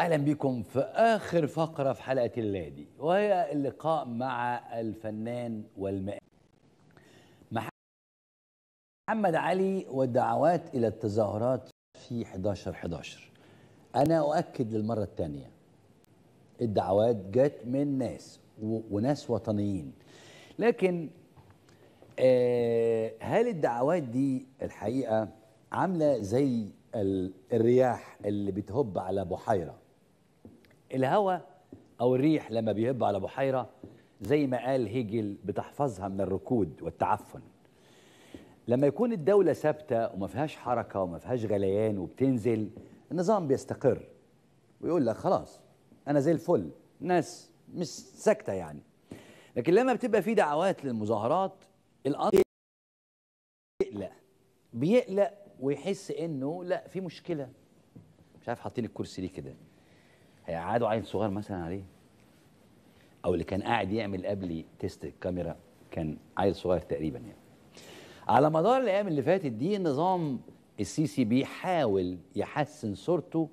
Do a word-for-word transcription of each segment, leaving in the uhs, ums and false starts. أهلا بكم في آخر فقرة في حلقة الليلة دي، وهي اللقاء مع الفنان والمؤلف محمد علي والدعوات إلى التظاهرات في حداشر حداشر. أنا أؤكد للمرة الثانية، الدعوات جت من ناس وناس وطنيين، لكن آه هل الدعوات دي الحقيقة عاملة زي الرياح اللي بتهب على بحيرة؟ الهواء أو الريح لما بيهب على بحيرة زي ما قال هيجل بتحفظها من الركود والتعفن. لما يكون الدولة ثابتة وما فيهاش حركة وما فيهاش غليان وبتنزل، النظام بيستقر ويقول لك خلاص أنا زي الفل، ناس مش ساكتة يعني. لكن لما بتبقى في دعوات للمظاهرات، الأمر بيقلق بيقلق ويحس إنه لا في مشكلة، مش عارف حاطين الكرسي ليه كده، هيقعدوا عيل صغير مثلا عليه، أو اللي كان قاعد يعمل قبلي تيست الكاميرا كان عيل صغير تقريبا يعني. على مدار الايام اللي فاتت دي النظام السيسي بيحاول يحسن صورته،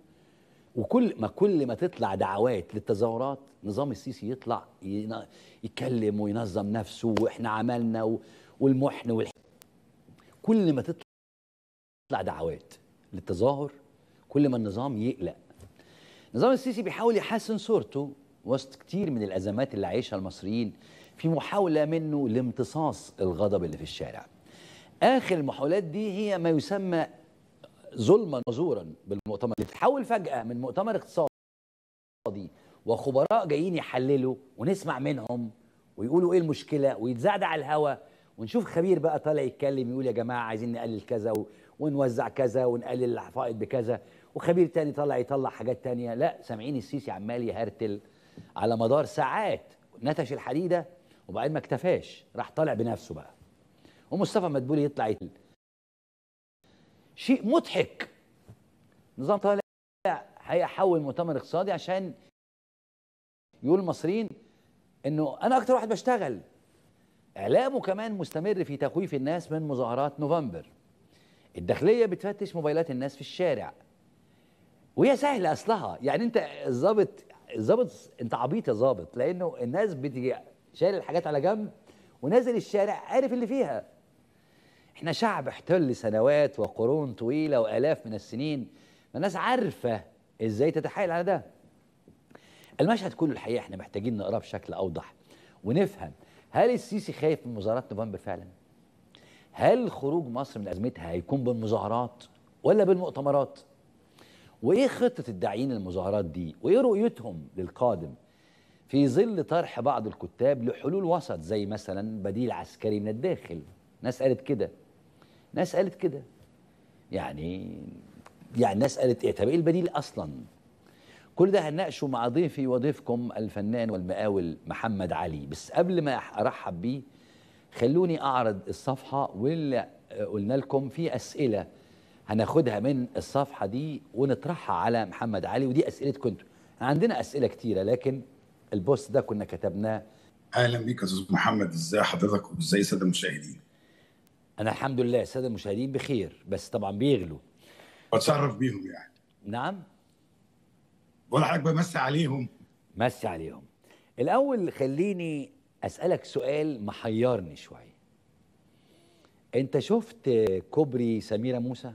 وكل ما كل ما تطلع دعوات للتظاهرات نظام السيسي يطلع يتكلم وينظم نفسه واحنا عملنا والمحن والح... كل ما تطلع دعوات للتظاهر كل ما النظام يقلق. نظام السيسي بيحاول يحسن صورته وسط كتير من الازمات اللي عايشها المصريين، في محاوله منه لامتصاص الغضب اللي في الشارع. آخر المحاولات دي هي ما يسمى ظلما وزورا بالمؤتمر، اللي تتحول فجأة من مؤتمر اقتصادي وخبراء جايين يحللوا ونسمع منهم ويقولوا إيه المشكلة ويتزعد على الهوا، ونشوف خبير بقى طالع يتكلم يقول يا جماعة عايزين نقلل كذا ونوزع كذا ونقلل الحفائض بكذا، وخبير تاني طالع يطلع حاجات تانية. لا، سامعين السيسي عمال يهرتل على مدار ساعات، نتش الحديدة وبعدين ما اكتفاش، راح طالع بنفسه بقى، ومصطفى مدبولي يطلع يتل. شيء مضحك. نظام طالع هيحول مؤتمر اقتصادي عشان يقول المصريين انه انا اكتر واحد بشتغل. اعلامه كمان مستمر في تخويف الناس من مظاهرات نوفمبر. الداخليه بتفتش موبايلات الناس في الشارع. وهي سهله اصلها، يعني انت الظابط الظابط انت عبيط يا ظابط، لانه الناس بتيجي شايل الحاجات على جنب ونازل الشارع عارف اللي فيها. احنا شعب احتل سنوات وقرون طويله والاف من السنين، الناس عارفه ازاي تتحايل على ده. المشهد كله الحقيقه احنا محتاجين نقراه بشكل اوضح ونفهم، هل السيسي خايف من مظاهرات نوفمبر فعلا؟ هل خروج مصر من ازمتها هيكون بالمظاهرات ولا بالمؤتمرات؟ وايه خطه الداعين للمظاهرات دي؟ وايه رؤيتهم للقادم؟ في ظل طرح بعض الكتاب لحلول وسط، زي مثلا بديل عسكري من الداخل، ناس قالت كده ناس قالت كده يعني يعني ناس قالت ايه، طب ايه البديل اصلا؟ كل ده هنناقشه مع ضيفي وضيفكم الفنان والمقاول محمد علي. بس قبل ما ارحب بيه خلوني اعرض الصفحه، واللي قلنا لكم في اسئله هناخدها من الصفحه دي ونطرحها على محمد علي، ودي اسئلتكم انتوا. عندنا اسئله كتيره، لكن البوست ده كنا كتبناه. اهلا بيك يا استاذ محمد، ازاي حضرتك وازاي الساده المشاهدين؟ انا الحمد لله، الساده المشاهدين بخير، بس طبعا بيغلوا. بتشرف بيهم يعني. نعم؟ بقول لحضرتك بمسي عليهم. مسي عليهم. الاول خليني اسالك سؤال محيرني شويه. انت شفت كوبري سميره موسى؟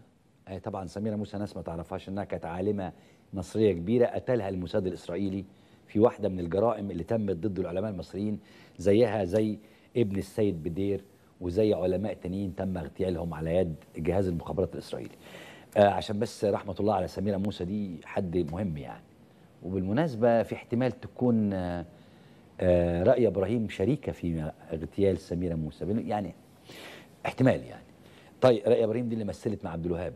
آه طبعا سميره موسى ناس ما تعرفهاش انها كانت عالمه مصريه كبيره قتلها الموساد الاسرائيلي في واحدة من الجرائم اللي تمت ضد العلماء المصريين، زيها زي ابن السيد بدير وزي علماء تانيين تم اغتيالهم على يد جهاز المخابرات الإسرائيلي. آه عشان بس رحمة الله على سميرة موسى دي حد مهم يعني. وبالمناسبة في احتمال تكون آه آه راقية ابراهيم شريكة في اغتيال سميرة موسى، يعني احتمال يعني. طيب راقية ابراهيم دي اللي مثلت مع عبد الوهاب.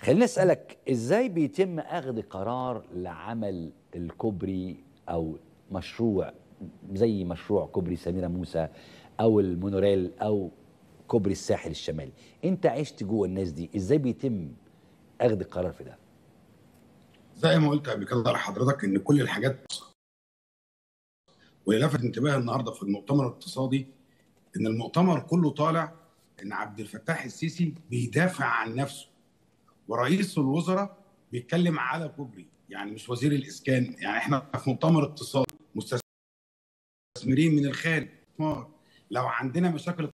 خليني اسالك، ازاي بيتم اخذ قرار لعمل الكوبري او مشروع زي مشروع كوبري سميره موسى او المونوريل او كوبري الساحل الشمالي؟ انت عشت جوه الناس دي، ازاي بيتم اخذ القرار في ده؟ زي ما قلت قبل كده لحضرتك ان كل الحاجات، واللي لفت انتباهي النهارده في المؤتمر الاقتصادي ان المؤتمر كله طالع ان عبد الفتاح السيسي بيدافع عن نفسه، ورئيس الوزراء بيتكلم على كوبري يعني مش وزير الاسكان، يعني احنا في مؤتمر اقتصادي مستثمرين من الخارج، لو عندنا مشاكل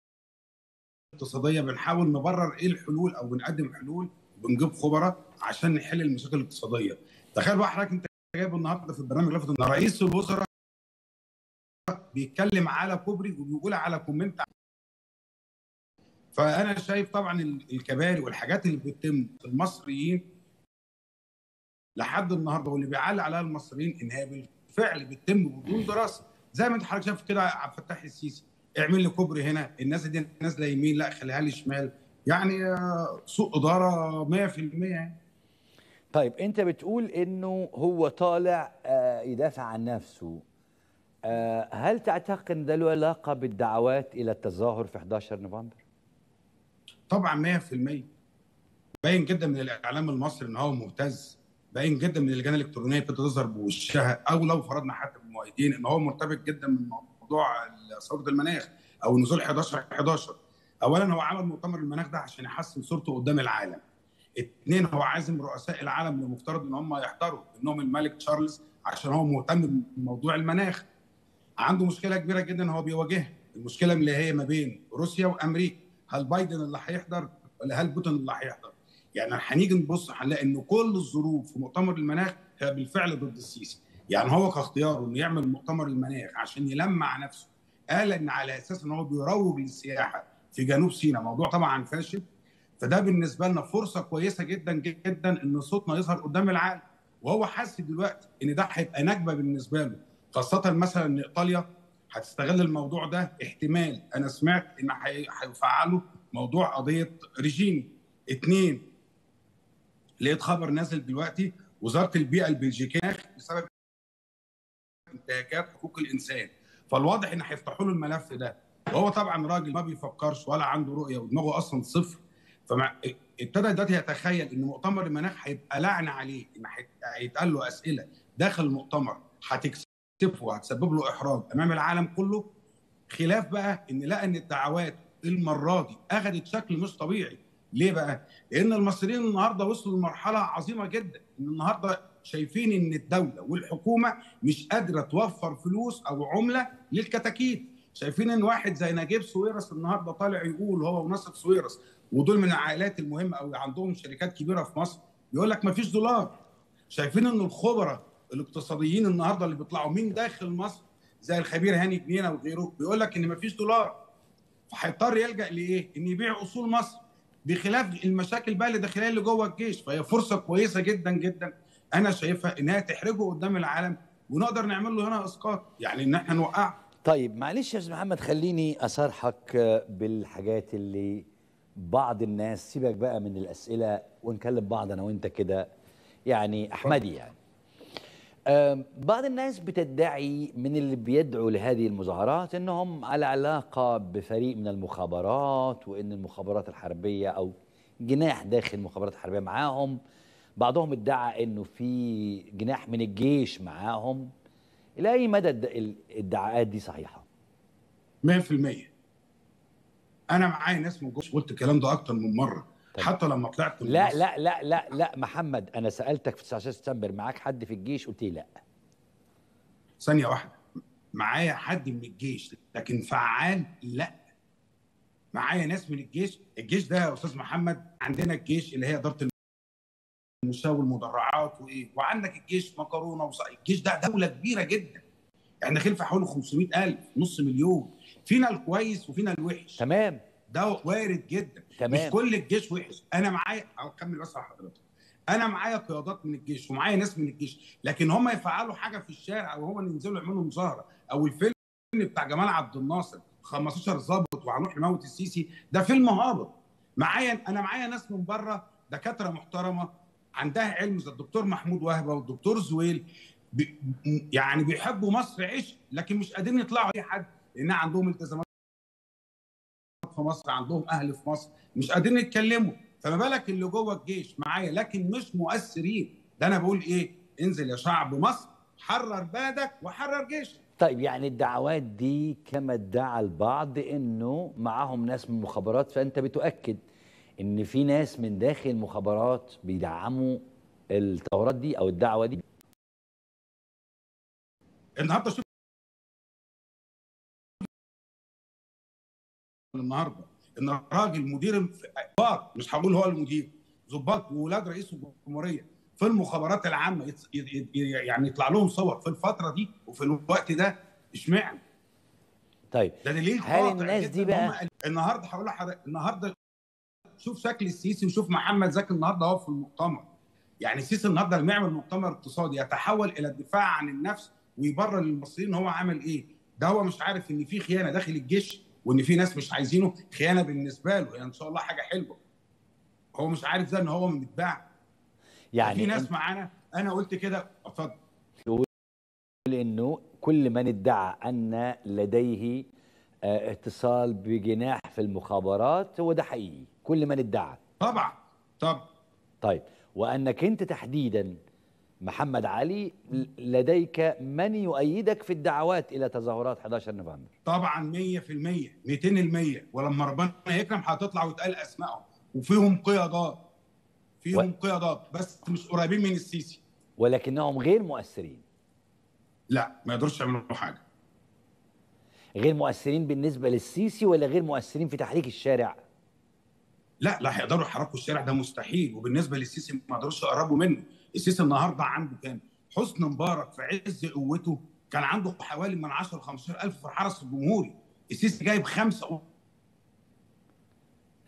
اقتصاديه بنحاول نبرر ايه الحلول او بنقدم حلول وبنجيب خبراء عشان نحل المشاكل الاقتصاديه. تخيل بقى حضرتك انت جايب النهارده في البرنامج لفت ان رئيس الوزراء بيتكلم على كوبري وبيقول على كومنت. فانا شايف طبعا الكباري والحاجات اللي بتتم المصريين لحد النهارده واللي بيعلق عليها المصريين انها بالفعل بتتم بدون دراسه، زي ما انت حضرتك شايف كده عبد الفتاح السيسي اعمل لي كوبري هنا، الناس دي نازله يمين لا خليها لي شمال، يعني سوء اداره مية في المية يعني. طيب انت بتقول انه هو طالع يدافع عن نفسه، هل تعتقد ان ده له علاقه بالدعوات الى التظاهر في احد عشر نوفمبر؟ طبعا مية في المية. باين جدا من الاعلام المصري ان هو مهتز، باين جدا من اللجان الالكترونيه كانت تظهر بوشها، او لو فرضنا حتى بالمؤيدين ان هو مرتبط جدا بموضوع ثوره المناخ او نزول احد عشر احد عشر. اولا هو عمل مؤتمر المناخ ده عشان يحسن صورته قدام العالم. اثنين هو عازم رؤساء العالم اللي مفترض ان هم يحضروا، منهم الملك تشارلز عشان هو مهتم بموضوع المناخ. عنده مشكله كبيره جدا هو بيواجهها، المشكله اللي هي ما بين روسيا وامريكا، هل بايدن اللي هيحضر ولا هل بوتين اللي هيحضر؟ يعني هنيجي نبص هنلاقي ان كل الظروف في مؤتمر المناخ هي بالفعل ضد السيسي. يعني هو كاختياره انه يعمل مؤتمر المناخ عشان يلمع نفسه، قال ان على اساس ان هو بيروج للسياحه في جنوب سيناء، موضوع طبعا فاشل. فده بالنسبه لنا فرصه كويسه جدا جدا ان صوتنا يظهر قدام العالم، وهو حاسس دلوقتي ان ده هيبقى نكبه بالنسبه له، خاصه مثلا ان ايطاليا هتستغل الموضوع ده. احتمال انا سمعت ان هيفعلوا موضوع قضيه ريجيني. اثنين لقيت خبر نازل دلوقتي وزاره البيئه البلجيكيه بسبب انتهاكات حقوق الانسان، فالواضح ان هيفتحوا له الملف ده، وهو طبعا راجل ما بيفكرش ولا عنده رؤيه ودماغه اصلا صفر. فابتدى دلوقتي يتخيل ان مؤتمر المناخ هيبقى لعن عليه، ان هيتقال له اسئله داخل المؤتمر هتكسفه وهتسبب له احراج امام العالم كله. خلاف بقى ان لقى ان الدعوات المره دي اخذت شكل مش طبيعي. ليه بقى؟ لان المصريين النهارده وصلوا لمرحله عظيمه جدا، ان النهارده شايفين ان الدوله والحكومه مش قادره توفر فلوس او عمله للكتاكيت، شايفين ان واحد زي نجيب ساويرس النهارده طالع يقول هو وناصر ساويرس، ودول من العائلات المهمه او عندهم شركات كبيره في مصر، يقول لك مفيش دولار. شايفين ان الخبراء الاقتصاديين النهارده اللي بيطلعوا من داخل مصر زي الخبير هاني جنينه وغيره بيقول لك ان مفيش دولار، فهيضطر يلجا لايه؟ ان يبيع اصول مصر، بخلاف المشاكل بقى اللي داخليه اللي جوه الجيش. فهي فرصه كويسه جدا جدا انا شايفها انها تحرجه قدام العالم، ونقدر نعمل له هنا اسقاط، يعني ان احنا نوقعه. طيب معلش يا استاذ محمد، خليني اصارحك بالحاجات اللي بعض الناس، سيبك بقى من الاسئله ونكلم بعض انا وانت كده، يعني احمدي يعني. بعض الناس بتدعي من اللي بيدعوا لهذه المظاهرات انهم على علاقه بفريق من المخابرات، وان المخابرات الحربيه او جناح داخل المخابرات الحربيه معاهم، بعضهم ادعى انه في جناح من الجيش معاهم. الى اي مدى الادعاءات دي صحيحه؟ مية في المية. انا معايا ناس من الجيش، قلت الكلام ده اكتر من مره. طيب. حتى لما طلعت من لا, لا لا لا لا محمد، انا سالتك في تسعة عشر سبتمبر معاك حد في الجيش، قلت لي لا. ثانيه واحده، معايا حد من الجيش لكن فعال؟ لا. معايا ناس من الجيش. الجيش ده يا استاذ محمد، عندنا الجيش اللي هي اداره المشاة والمدرعات وايه، وعندك الجيش مكرونه وصايد. الجيش ده دوله كبيره جدا، احنا خلفه حوالي خمسمية ألف، نص مليون، فينا الكويس وفينا الوحش. تمام، ده وارد جدا. تمام. مش كل الجيش وحش. انا معايا، اكمل بس على حضرتك، انا معايا قيادات من الجيش ومعايا ناس من الجيش، لكن هم يفعلوا حاجه في الشارع او هم ينزلوا يعملوا مظاهره، او الفيلم بتاع جمال عبد الناصر خمستاشر ظابط وهنروح نموت السيسي، ده فيلم هابط. معايا انا معايا ناس من بره، دكاتره محترمه عندها علم زي الدكتور محمود وهبة والدكتور زويل، بي يعني بيحبوا مصر عيش، لكن مش قادرين يطلعوا اي حد لان عندهم التزامات في مصر، عندهم اهل في مصر، مش قادرين يتكلموا. فما بالك اللي جوه الجيش؟ معايا لكن مش مؤثرين. ده انا بقول ايه؟ انزل يا شعب مصر، حرر بلدك وحرر جيشك. طيب يعني الدعوات دي كما ادعى البعض انه معاهم ناس من المخابرات، فانت بتؤكد ان في ناس من داخل المخابرات بيدعموا التظاهرات دي او الدعوه دي؟ النهارده شوف النهارده ان الراجل مدير ضباط، مش هقول هو المدير، ضباط وولاد رئيس الجمهوريه في المخابرات العامه يعني يطلع لهم صور في الفتره دي وفي الوقت ده، اشمعنى؟ طيب ده دليل قاطع. هل الناس دي بقى النهارده هقول لحضرتك، النهارده شوف شكل السيسي وشوف محمد زكي النهارده اهو في المؤتمر، يعني السيسي النهارده لما يعمل مؤتمر اقتصادي يتحول الى الدفاع عن النفس ويبرر للمصريين هو عمل ايه؟ ده هو مش عارف ان في خيانه داخل الجيش وان في ناس مش عايزينه، خيانه بالنسبه له يعني ان شاء الله حاجه حلوه. هو مش عارف ده ان هو متباع. يعني في ناس معانا، انا قلت كده. اتفضل. يقول انه كل من ادعى ان لديه اتصال بجناح في المخابرات هو ده حقيقي، كل من ادعى. طبعا طبعا. طيب وانك انت تحديدا محمد علي لديك من يؤيدك في الدعوات الى تظاهرات حداشر نوفمبر؟ طبعا مية في المية مئتين في المية، ولما ربنا يكرم هتطلع وتقال اسمائهم، وفيهم قيادات فيهم و... قيادات بس مش قريبين من السيسي ولكنهم غير مؤثرين. لا ما يقدروش يعملوا حاجه. غير مؤثرين بالنسبه للسيسي ولا غير مؤثرين في تحريك الشارع؟ لا لا هيقدروا يحركوا الشارع، ده مستحيل. وبالنسبه للسيسي ما يقدروش يقربوا منه. السيسي النهارده عنده كام؟ حسن مبارك في عز قوته كان عنده حوالي من عشرة لخمستاشر ألف في الحرس الجمهوري، السيسي جايب خمسه.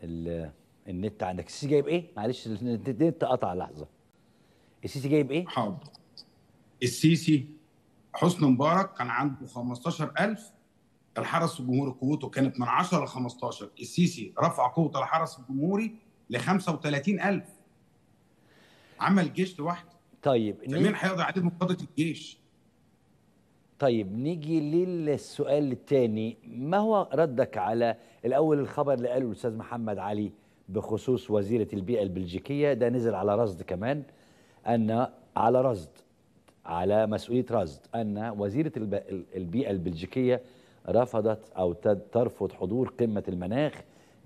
ال النت عندك، السيسي جايب ايه؟ معلش النت قطع لحظه. السيسي جايب ايه؟ حاضر. السيسي حسن مبارك كان عنده خمستاشر ألف، الحرس الجمهوري قوته كانت من عشرة لخمستاشر، السيسي رفع قوه الحرس الجمهوري ل خمسة وتلاتين ألف. عمل جيش لوحده. طيب مين هيقضي عليه مقاضه الجيش؟ طيب نيجي للسؤال الثاني، ما هو ردك على الاول الخبر اللي قاله الاستاذ محمد علي بخصوص وزيره البيئه البلجيكيه؟ ده نزل على رصد كمان، ان على رصد على مسؤوليه رصد ان وزيره البيئه البلجيكيه رفضت او ترفض حضور قمه المناخ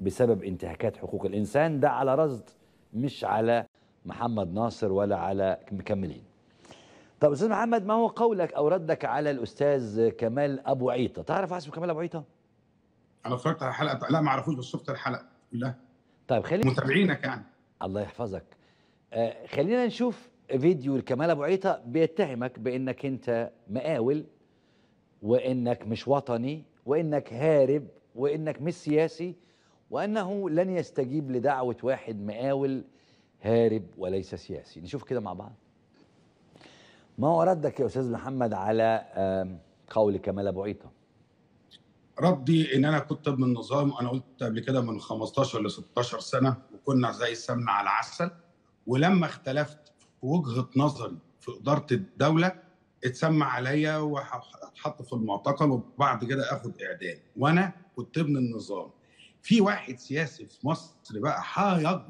بسبب انتهاكات حقوق الانسان. ده على رصد مش على محمد ناصر ولا على مكملين. طب استاذ محمد، ما هو قولك او ردك على الاستاذ كمال ابو عيطه؟ تعرف اسمه كمال ابو عيطه؟ انا اتفرجت على حلقه، لا ما اعرفوش بس شفت الحلقه كلها. طيب خلينا متابعينك يعني، الله يحفظك. آه خلينا نشوف فيديو لكمال ابو عيطه بيتهمك بانك انت مقاول وانك مش وطني وانك هارب وانك مش سياسي، وانه لن يستجيب لدعوه واحد مقاول هارب وليس سياسي. نشوف كده مع بعض. ما هو ردك يا استاذ محمد على قول كمال ابو عيطه؟ ردي ان انا كنت ابن النظام، انا قلت قبل كده من خمستاشر لستاشر سنة، وكنا زي السمنه على العسل، ولما اختلفت في وجهه نظري في اداره الدوله اتسمى عليا واتحط في المعتقل وبعد كده اخد اعدام، وانا كنت ابن النظام. في واحد سياسي في مصر بقى هيجرؤ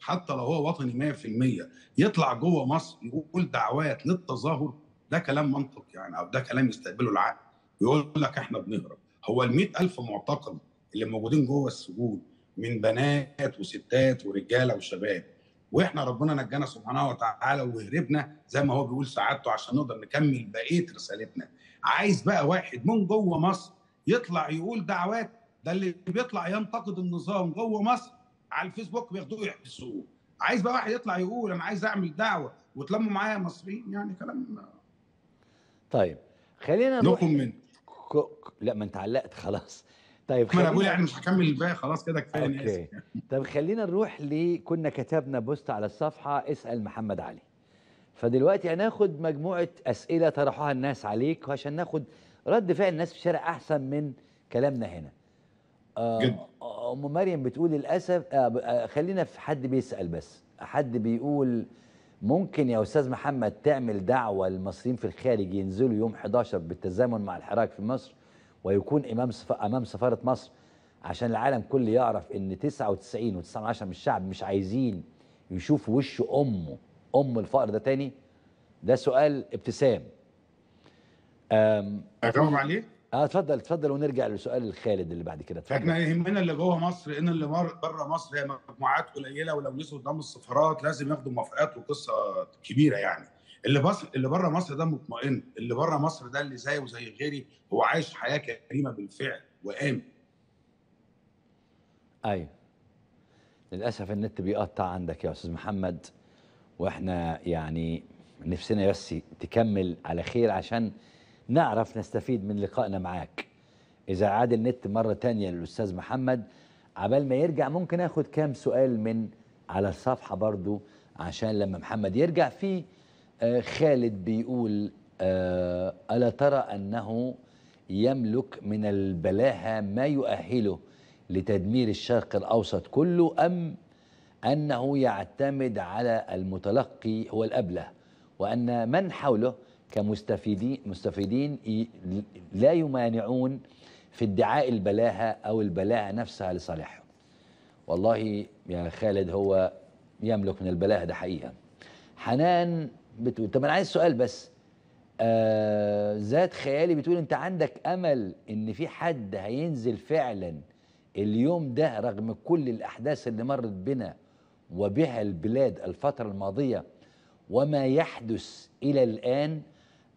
حتى لو هو وطني مية في المية يطلع جوه مصر يقول دعوات للتظاهر؟ ده كلام منطق يعني، او ده كلام يستقبله العقل. يقول لك احنا بنهرب. هو ال مئة ألف معتقل اللي موجودين جوه السجون من بنات وستات ورجاله وشباب، واحنا ربنا نجانا سبحانه وتعالى وهربنا زي ما هو بيقول سعادته عشان نقدر نكمل بقيه رسالتنا. عايز بقى واحد من جوه مصر يطلع يقول دعوات؟ ده اللي بيطلع ينتقد النظام جوه مصر على الفيسبوك بياخدوه يحبسوه. عايز بقى واحد يطلع يقول انا عايز اعمل دعوه وتلموا معايا مصريين؟ يعني كلام. طيب خلينا نروح من لا ما انت علقت خلاص. طيب خلينا، ما انا بقول يعني مش هكمل الباقي خلاص كده كفايه. اوكي طب خلينا نروح ل كنا كتبنا بوست على الصفحه اسال محمد علي، فدلوقتي هناخد مجموعه اسئله طرحوها الناس عليك عشان ناخد رد فعل الناس في الشارع احسن من كلامنا هنا. آه ام مريم بتقول للاسف آه آه خلينا في حد بيسال بس. حد بيقول ممكن يا استاذ محمد تعمل دعوه للمصريين في الخارج ينزلوا يوم حداشر بالتزامن مع الحراك في مصر ويكون امام صف... امام سفاره مصر عشان العالم كله يعرف ان تسعة وتسعين وتسعة من عشرة من الشعب مش عايزين يشوفوا وش امه ام الفقر ده تاني. ده سؤال ابتسام. اجاوب عليه؟ اه اتفضل اتفضل ونرجع لسؤال الخالد اللي بعد كده. احنا يهمنا اللي جوه مصر، ان اللي بره مصر هي مجموعات قليله، ولو نسوا قدام السفارات لازم ياخدوا موافقات وقصه كبيره يعني. اللي بص اللي بره مصر ده مطمئن، اللي بره مصر ده اللي زيه وزي غيري هو عايش حياه كريمه بالفعل وآمن. ايوه للاسف النت بيقطع عندك يا استاذ محمد، واحنا يعني نفسنا بس تكمل على خير عشان نعرف نستفيد من لقائنا معاك. إذا عاد النت مرة تانية للأستاذ محمد عبال ما يرجع، ممكن آخد كام سؤال من على الصفحة برضو عشان لما محمد يرجع. في آه خالد بيقول آه ألا ترى أنه يملك من البلاهة ما يؤهله لتدمير الشرق الأوسط كله، أم أنه يعتمد على المتلقي هو الأبله، وأن من حوله كمستفيدين مستفيدين لا يمانعون في ادعاء البلاهه او البلاهه نفسها لصالحهم؟ والله يا خالد هو يملك من البلاهه ده حقيقه. حنان بتقول طب انا عايز سؤال بس. آه ذات خيالي بتقول انت عندك امل ان في حد هينزل فعلا اليوم ده رغم كل الاحداث اللي مرت بنا وبها البلاد الفتره الماضيه وما يحدث الى الان؟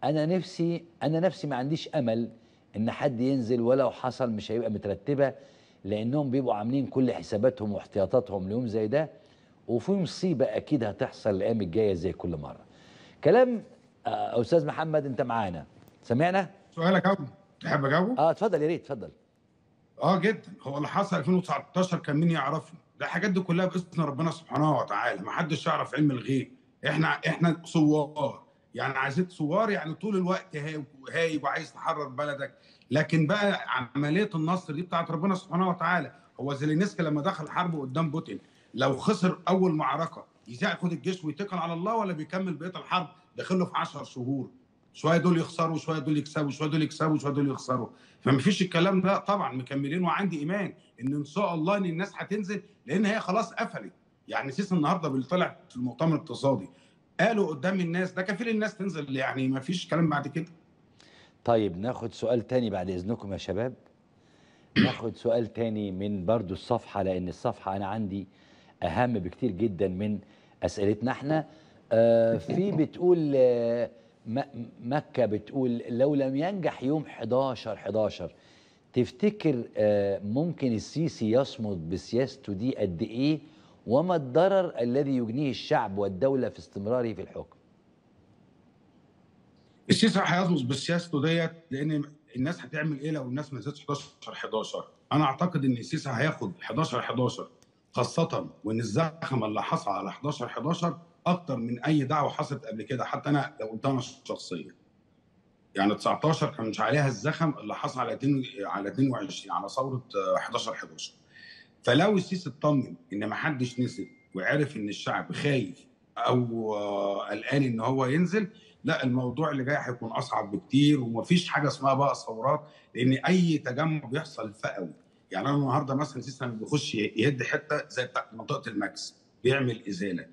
أنا نفسي أنا نفسي ما عنديش أمل إن حد ينزل، ولو حصل مش هيبقى مترتبة، لأنهم بيبقوا عاملين كل حساباتهم واحتياطاتهم ليوم زي ده، وفي مصيبة أكيد هتحصل الأيام الجاية زي كل مرة. كلام أستاذ محمد أنت معانا سمعنا؟ سؤالك أوي تحب أجاوبه؟ أه اتفضل يا ريت اتفضل. أه جدا، هو اللي حصل ألفين وتسعتاشر كان مين يعرفني؟ ده الحاجات دي كلها بإذن ربنا سبحانه وتعالى، ما حدش يعرف علم الغيب. إحنا إحنا صوار، يعني عايزين صوار يعني طول الوقت هايب وعايز تحرر بلدك، لكن بقى عمليه النصر دي بتاعت ربنا سبحانه وتعالى. هو زيلينسكي لما دخل حربه قدام بوتين لو خسر اول معركه ياخد الجيش ويتكل على الله، ولا بيكمل بقيه الحرب داخله في عشر شهور، شويه دول يخسروا شويه دول يكسبوا شويه دول يكسبوا شويه دول يخسروا. فمفيش الكلام ده طبعا، مكملين وعندي ايمان ان ان شاء الله ان الناس هتنزل، لان هي خلاص قفلت. يعني سيسي النهارده اللي طلع في المؤتمر الاقتصادي قالوا قدام الناس ده كفيل الناس تنزل، يعني ما فيش كلام بعد كده. طيب ناخد سؤال تاني بعد اذنكم يا شباب، ناخد سؤال تاني من برضو الصفحه، لان الصفحه انا عندي اهم بكتير جدا من اسئلتنا احنا. آه في بتقول آه مكه بتقول لو لم ينجح يوم حداشر حداشر تفتكر آه ممكن السيسي يصمد بسياسته دي قد ايه، وما الضرر الذي يجنيه الشعب والدولة في استمراره في الحكم؟ السيسي هيظبط بسياسته ديت، لأن الناس هتعمل إيه لو الناس ما زادتش حداشر حداشر؟ أنا أعتقد إن السيسي هياخد حداشر حداشر، خاصة وإن الزخم اللي حصل على حداشر حداشر أكتر من أي دعوة حصلت قبل كده، حتى أنا لو قلت أنا شخصيا. يعني تسعتاشر كان مش عليها الزخم اللي حصل على اتنين وعشرين على ثورة حداشر حداشر. فلو السيسي اطمن ان ما حدش نزل وعرف ان الشعب خايف او قلقان ان هو ينزل، لا الموضوع اللي جاي هيكون اصعب بكتير، ومفيش حاجه اسمها بقى ثورات، لان اي تجمع بيحصل فقوي. يعني انا النهارده مثلا السيسي لما بيخش يهد حته زي بتاعت منطقه الماكس بيعمل ازاله،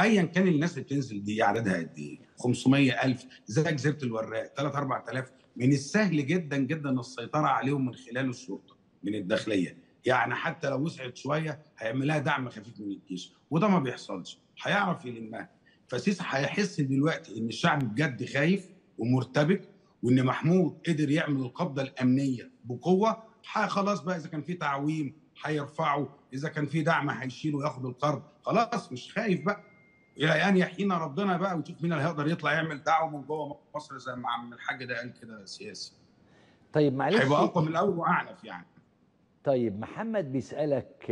ايا كان الناس اللي بتنزل دي عددها قد ايه؟ خمسمية ألف زي جزيره الوراق، تلاتة أربعة آلاف، من السهل جدا جدا السيطره عليهم من خلال الشرطه من الداخليه. يعني حتى لو وسعت شويه هيعملها دعم خفيف من الجيش، وده ما بيحصلش، هيعرف يلمها. فسيسي هيحس دلوقتي ان الشعب بجد خايف ومرتبك، وان محمود قدر يعمل القبضه الامنيه بقوه، خلاص بقى اذا كان في تعويم هيرفعه، اذا كان في دعم هيشيله وياخد القرض، خلاص مش خايف بقى. الى ان يحيينا ربنا بقى ويشوف مين اللي هيقدر يطلع يعمل دعوه من جوه مصر زي ما عم الحاج ده قال كده سياسي. طيب معلش هيبقى اقوى من الاول واعنف يعني. طيب محمد بيسألك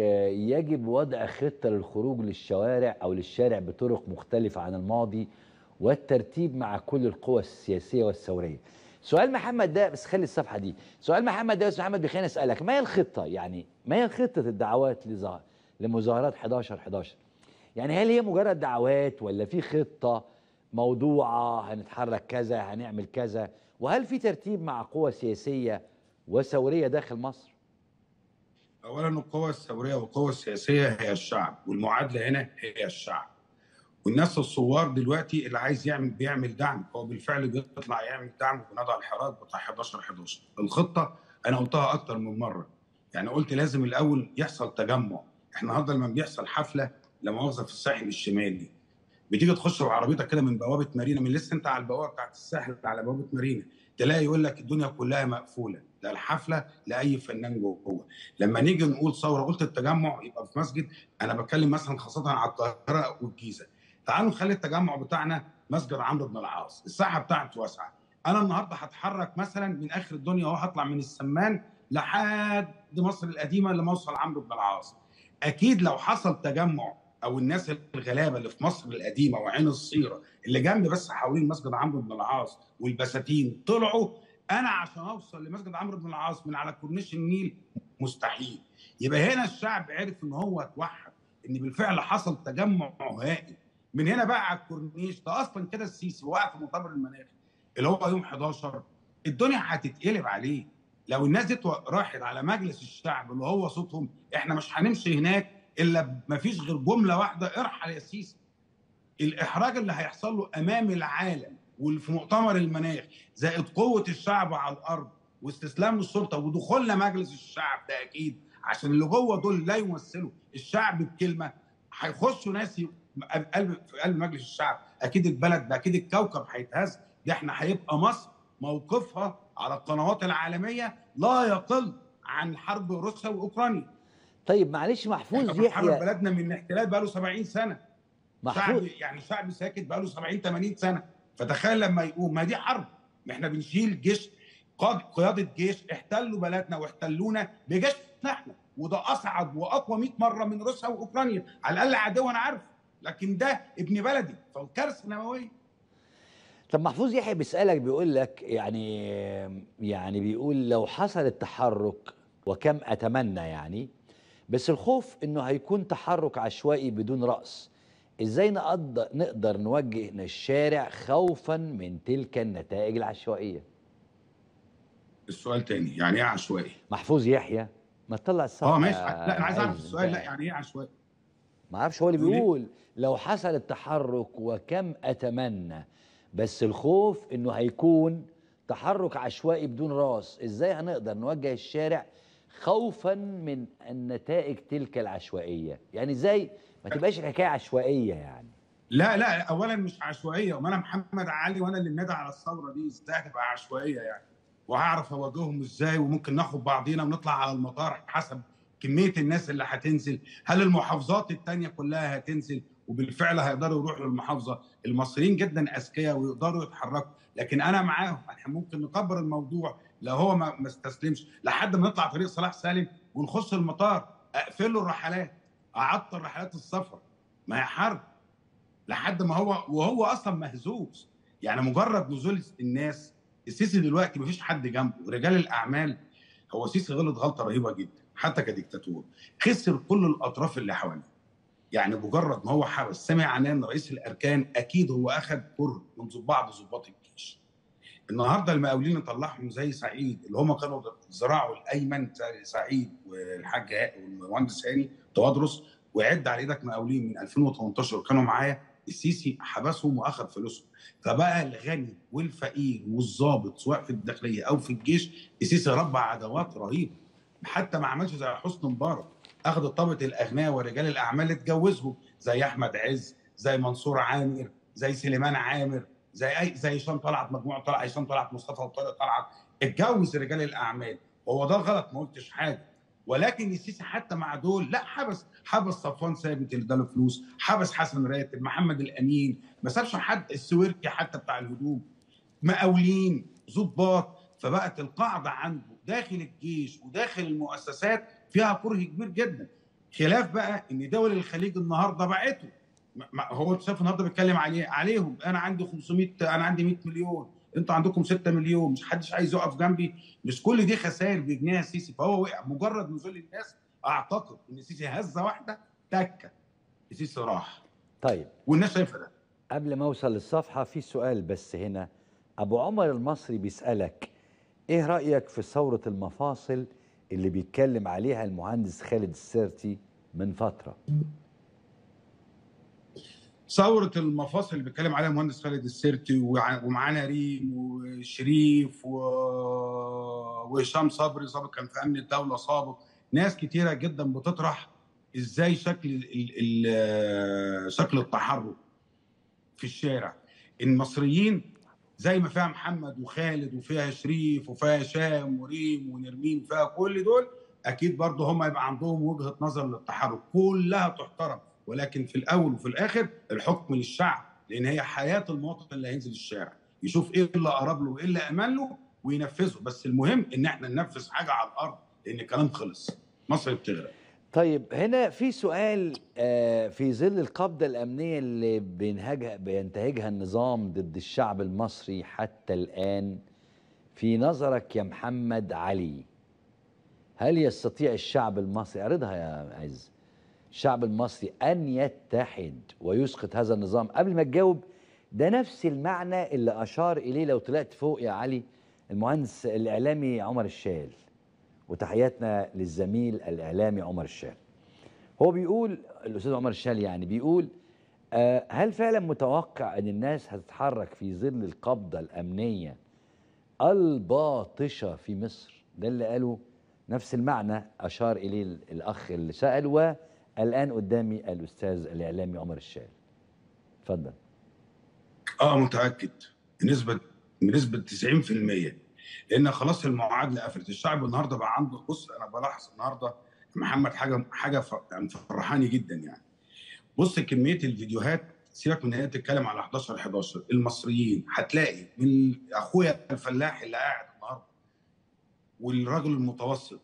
يجب وضع خطة للخروج للشوارع أو للشارع بطرق مختلفة عن الماضي والترتيب مع كل القوى السياسية والثورية. سؤال محمد ده بس خلي الصفحة دي. سؤال محمد ده يا أستاذ محمد بيخليني أسألك ما هي الخطة، يعني ما هي خطة الدعوات لمظاهرات حداشر حداشر؟ يعني هل هي مجرد دعوات ولا في خطة موضوعة هنتحرك كذا هنعمل كذا؟ وهل في ترتيب مع قوى سياسية وثورية داخل مصر؟ اولا القوى الثوريه والقوى السياسيه هي الشعب، والمعادله هنا هي الشعب. والناس الثوار دلوقتي اللي عايز يعمل بيعمل دعم، هو بالفعل بيطلع يعمل دعم بنادى الحراك بتاع احد عشر احد عشر. الخطه انا قلتها اكتر من مره، يعني قلت لازم الاول يحصل تجمع. احنا النهارده لما بيحصل حفله لا مؤاخذه في الساحل الشمالي، بتيجي تخش بعربيتك كده من بوابه مارينا، من لسه انت على البوابه بتاعت الساحل على بوابه مارينا، تلاقي يقول لك الدنيا كلها مقفوله، لا الحفله لا اي فنان جوه. لما نيجي نقول ثوره، قلت التجمع يبقى في مسجد، انا بتكلم مثلا خاصه على القاهره والجيزه، تعالوا نخلي التجمع بتاعنا مسجد عمرو بن العاص، الساحه بتاعته واسعه. انا النهارده هتحرك مثلا من اخر الدنيا وهطلع من السمان لحد مصر القديمه لما اوصل عمرو بن العاص. اكيد لو حصل تجمع او الناس الغلابه اللي في مصر القديمه وعين الصيره اللي جنب بس حوالين مسجد عمرو بن العاص والبساتين طلعوا، انا عشان اوصل لمسجد عمرو بن العاص من على كورنيش النيل مستحيل. يبقى هنا الشعب عرف ان هو اتوحد، ان بالفعل حصل تجمع هائل. من هنا بقى على الكورنيش ده اصلا كده السيسي واقف في مؤتمر المناخ اللي هو يوم احد عشر، الدنيا هتتقلب عليه. لو الناس دي راحت على مجلس الشعب اللي هو صوتهم، احنا مش هنمشي هناك الا ما فيش غير جمله واحده، ارحل يا سيسي. الاحراج اللي هيحصل له امام العالم واللي في مؤتمر المناخ، زائد قوه الشعب على الارض واستسلام للسلطه ودخولنا مجلس الشعب ده اكيد، عشان اللي جوه دول لا يمثلوا الشعب بكلمه، هيخشوا ناس قلب في قلب مجلس الشعب، اكيد البلد ده اكيد الكوكب هيتهز. ده احنا هيبقى مصر موقفها على القنوات العالميه لا يقل عن حرب روسيا واوكرانيا. طيب معلش محفوظ يحيى، بلدنا من الاحتلال بقى له سبعين سنة، محفوظ شعب يعني شعب ساكت بقى له سبعين ثمانين سنة، فتخيل لما يقوم. ما دي حرب، ما احنا بنشيل جيش، قياده جيش احتلوا بلدنا واحتلونا بجيشنا احنا، وده اصعب واقوى مئة مرة من روسيا واوكرانيا، على الاقل عدو انا عارف، لكن ده ابن بلدي، فالكارثه نوويه. طب محفوظ يحيى بيسالك بيقول لك يعني يعني بيقول لو حصل التحرك، وكم اتمنى يعني، بس الخوف انه هيكون تحرك عشوائي بدون راس، ازاي نقدر نوجه الشارع خوفا من تلك النتائج العشوائيه؟ السؤال تاني، يعني ايه عشوائي؟ محفوظ يحيى ما تطلع الصفحه. اه ماشي، لا انا عايز اعرف السؤال، لا يعني ايه عشوائي؟ ما اعرفش، هو اللي بيقول لو حصل التحرك وكم اتمنى، بس الخوف انه هيكون تحرك عشوائي بدون راس، ازاي هنقدر نوجه الشارع خوفا من النتائج تلك العشوائيه؟ يعني ازاي ما تبقاش الحكايه عشوائيه يعني؟ لا لا، اولا مش عشوائيه، وما انا محمد علي وانا اللي منادى على الثوره دي، ازاي هتبقى عشوائيه يعني؟ وهعرف اواجههم ازاي؟ وممكن ناخد بعضينا ونطلع على المطار حسب كميه الناس اللي هتنزل، هل المحافظات الثانيه كلها هتنزل؟ وبالفعل هيقدروا يروحوا للمحافظه، المصريين جدا اذكياء ويقدروا يتحركوا، لكن انا معاهم، احنا ممكن نكبر الموضوع لو هو ما استسلمش لحد ما نطلع طريق صلاح سالم ونخش المطار، اقفل له الرحلات، اعطل رحلات السفر، ما هي حرب لحد ما هو، وهو اصلا مهزوز. يعني مجرد نزول الناس، السيسي دلوقتي ما فيش حد جنبه، رجال الاعمال، هو السيسي غلط غلطه رهيبه جدا حتى كديكتاتور، خسر كل الاطراف اللي حواليه. يعني مجرد ما هو حبس سامي عنان رئيس الاركان، اكيد هو اخذ كره من بعض ضباط الجيش. النهارده المقاولين طلعهم زي سعيد اللي هم كانوا ذراعه الايمن، سعيد والحاج والمهندس هاني توادرس، وعد على ايدك مقاولين من ألفين وثمانية عشر كانوا معايا، السيسي حبسهم واخذ فلوسهم. فبقى الغني والفقير والظابط سواء في الداخليه او في الجيش، السيسي ربى عداوات رهيبه، حتى ما عملش زي حسن مبارك، اخذ طبقه الاغنياء ورجال الاعمال اللي اتجوزهم زي احمد عز، زي منصور عامر، زي سليمان عامر، زي اي زي هشام طلعت، مجموعه طلعت، هشام طلعت، مصطفى طلعت، اتجوز رجال الاعمال. هو ده غلط، ما قلتش حاجه، ولكن السيسي حتى مع دول لا، حبس حبس صفوان ثابت اللي اداله فلوس، حبس حسن راتب، محمد الامين، ما سابش حد، السويركي حتى بتاع الهجوم، مقاولين، ظباط. فبقت القاعده عنده داخل الجيش وداخل المؤسسات فيها كره كبير جدا، خلاف بقى ان دول الخليج النهارده باعته. هو شاف النهارده بيتكلم عليه عليهم، انا عندي خمسمئة، انا عندي مئة مليون، انتوا عندكم ستة مليون، مش حدش عايز يقف جنبي، مش كل دي خسائر بيجنيها السيسي. فهو وقع مجرد نزول الناس، اعتقد ان السيسي هزه واحده تكه، السيسي راح. طيب والناس شايفه ده. قبل ما اوصل للصفحه في سؤال بس هنا، ابو عمر المصري بيسالك ايه رايك في ثوره المفاصل اللي بيتكلم عليها المهندس خالد السيرتي من فترة؟ ثوره المفاصل اللي بيتكلم عليها مهندس خالد السيرتي ومعانا ريم وشريف وهشام صبري سابق كان في امن الدوله سابق، ناس كتيره جدا بتطرح ازاي شكل شكل التحرك في الشارع. المصريين زي ما فيها محمد وخالد وفيها شريف وفيها هشام وريم ونرمين، فيها كل دول اكيد برضه هم يبقى عندهم وجهه نظر للتحرك كلها تحترم، ولكن في الاول وفي الاخر الحكم للشعب، لان هي حياه المواطن اللي هينزل الشارع يشوف ايه اللي قرب له وايه اللي امن له وينفذه، بس المهم ان احنا ننفذ حاجه على الارض لان الكلام خلص، مصر بتغرق. طيب هنا في سؤال، في ظل القبضه الامنيه اللي بينهجها بينتهجها النظام ضد الشعب المصري حتى الان، في نظرك يا محمد علي هل يستطيع الشعب المصري، اعرضها يا عز، الشعب المصري ان يتحد ويسقط هذا النظام؟ قبل ما تجاوب، ده نفس المعنى اللي اشار اليه لو طلعت فوق يا علي المهندس الاعلامي عمر الشال، وتحياتنا للزميل الاعلامي عمر الشال. هو بيقول، الاستاذ عمر الشال يعني بيقول آه هل فعلا متوقع ان الناس هتتحرك في ظل القبضه الامنيه الباطشه في مصر؟ ده اللي قاله، نفس المعنى اشار اليه الاخ اللي سال، والان قدامي الاستاذ الاعلامي عمر الشال. اتفضل. اه متاكد بنسبه بنسبه تسعين في المية، لان خلاص المعادله قفلت. الشعب النهارده بقى عنده، بص انا بلاحظ النهارده محمد حاجه حاجه مفرحاني جدا يعني. بص كميه الفيديوهات، سيبك من ان هي بتتكلم على حداشر حداشر، المصريين هتلاقي من اخويا الفلاح اللي قاعد النهارده والراجل المتوسط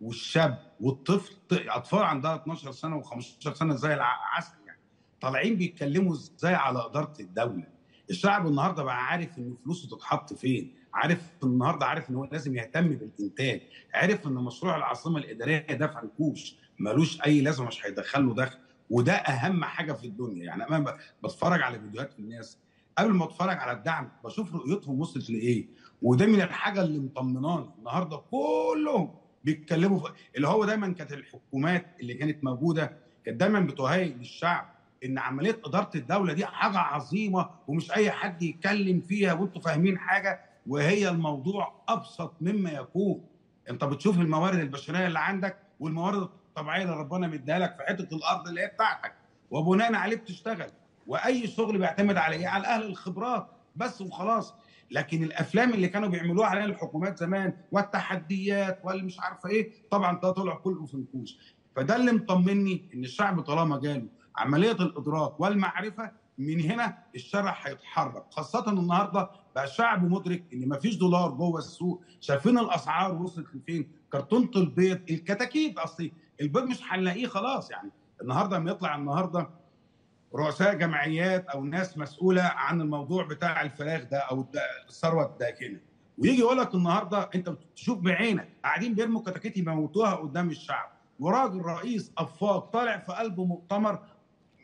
والشاب والطفل، اطفال عندها اتناشر سنة وخمستاشر سنة زي العسل يعني، طالعين بيتكلموا ازاي على اداره الدوله. الشعب النهارده بقى عارف ان فلوسه تتحط فين، عارف النهارده، عارف ان هو لازم يهتم بالانتاج، عارف ان مشروع العاصمه الاداريه ده فركوش ملوش اي لازمه، مش هيدخل له دخل، وده اهم حاجه في الدنيا يعني. انا بتفرج على فيديوهات الناس قبل ما اتفرج على الدعم، بشوف رؤيتهم وصلت لايه، وده من الحاجه اللي مطمناني النهارده. كلهم بيتكلموا ف... اللي هو دايما كانت الحكومات اللي كانت موجوده كانت دايما بتهيئ للشعب ان عمليه اداره الدوله دي حاجه عظيمه ومش اي حد يتكلم فيها وانتم فاهمين حاجه، وهي الموضوع ابسط مما يكون. انت بتشوف الموارد البشريه اللي عندك والموارد الطبيعيه اللي ربنا مديها لك في حته الارض اللي هي بتاعتك، وبناء عليه بتشتغل، واي شغل بيعتمد على ايه؟ على اهل الخبرات بس وخلاص. لكن الافلام اللي كانوا بيعملوها عليها الحكومات زمان والتحديات والمش عارفه ايه، طبعا ده طلع كله في نكوش. فده اللي مطمني ان الشعب طالما جاله عمليه الادراك والمعرفه، من هنا الشارع هيتحرك، خاصه النهارده بقى شعب مدرك ان مفيش دولار جوه السوق، شايفين الاسعار وصلت لفين، كرتونه البيض، الكتاكيت، اصلي البيض مش هنلاقيه خلاص يعني. النهارده لما يطلع النهارده رؤساء جمعيات او ناس مسؤوله عن الموضوع بتاع الفراخ ده او الثروه الداكنه، ويجي يقول لك النهارده انت بتشوف بعينك قاعدين بيرموا كتاكيت يموتوها قدام الشعب، وراجل رئيس افاق طالع في قلب مؤتمر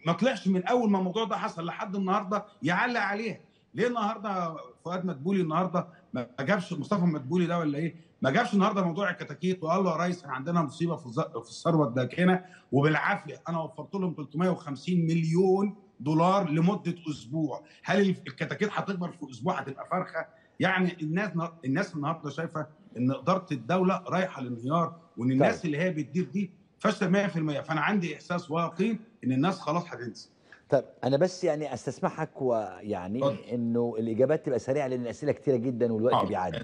ما طلعش من اول ما الموضوع ده حصل لحد النهارده يعلق عليها. ليه النهارده فؤاد مدبولي النهارده ما جابش، مصطفى مدبولي ده ولا ايه، ما جابش النهارده موضوع الكتاكيت وقال له يا ريس احنا عندنا مصيبه في في الثروه الداكنه وبالعافيه انا وفرت لهم تلتمية وخمسين مليون دولار لمده اسبوع، هل الكتاكيت هتكبر في اسبوع هتبقى فرخه؟ يعني الناس الناس النهارده شايفه ان اداره الدوله رايحه للانهيار، وان الناس اللي هي بتدير دي فاشله مية في المية، فانا عندي احساس واقعي ان الناس خلاص هتنسى. طيب انا بس يعني استسمحك، ويعني انه الاجابات تبقى سريعه لان الاسئله كتيره جدا والوقت بيعدي.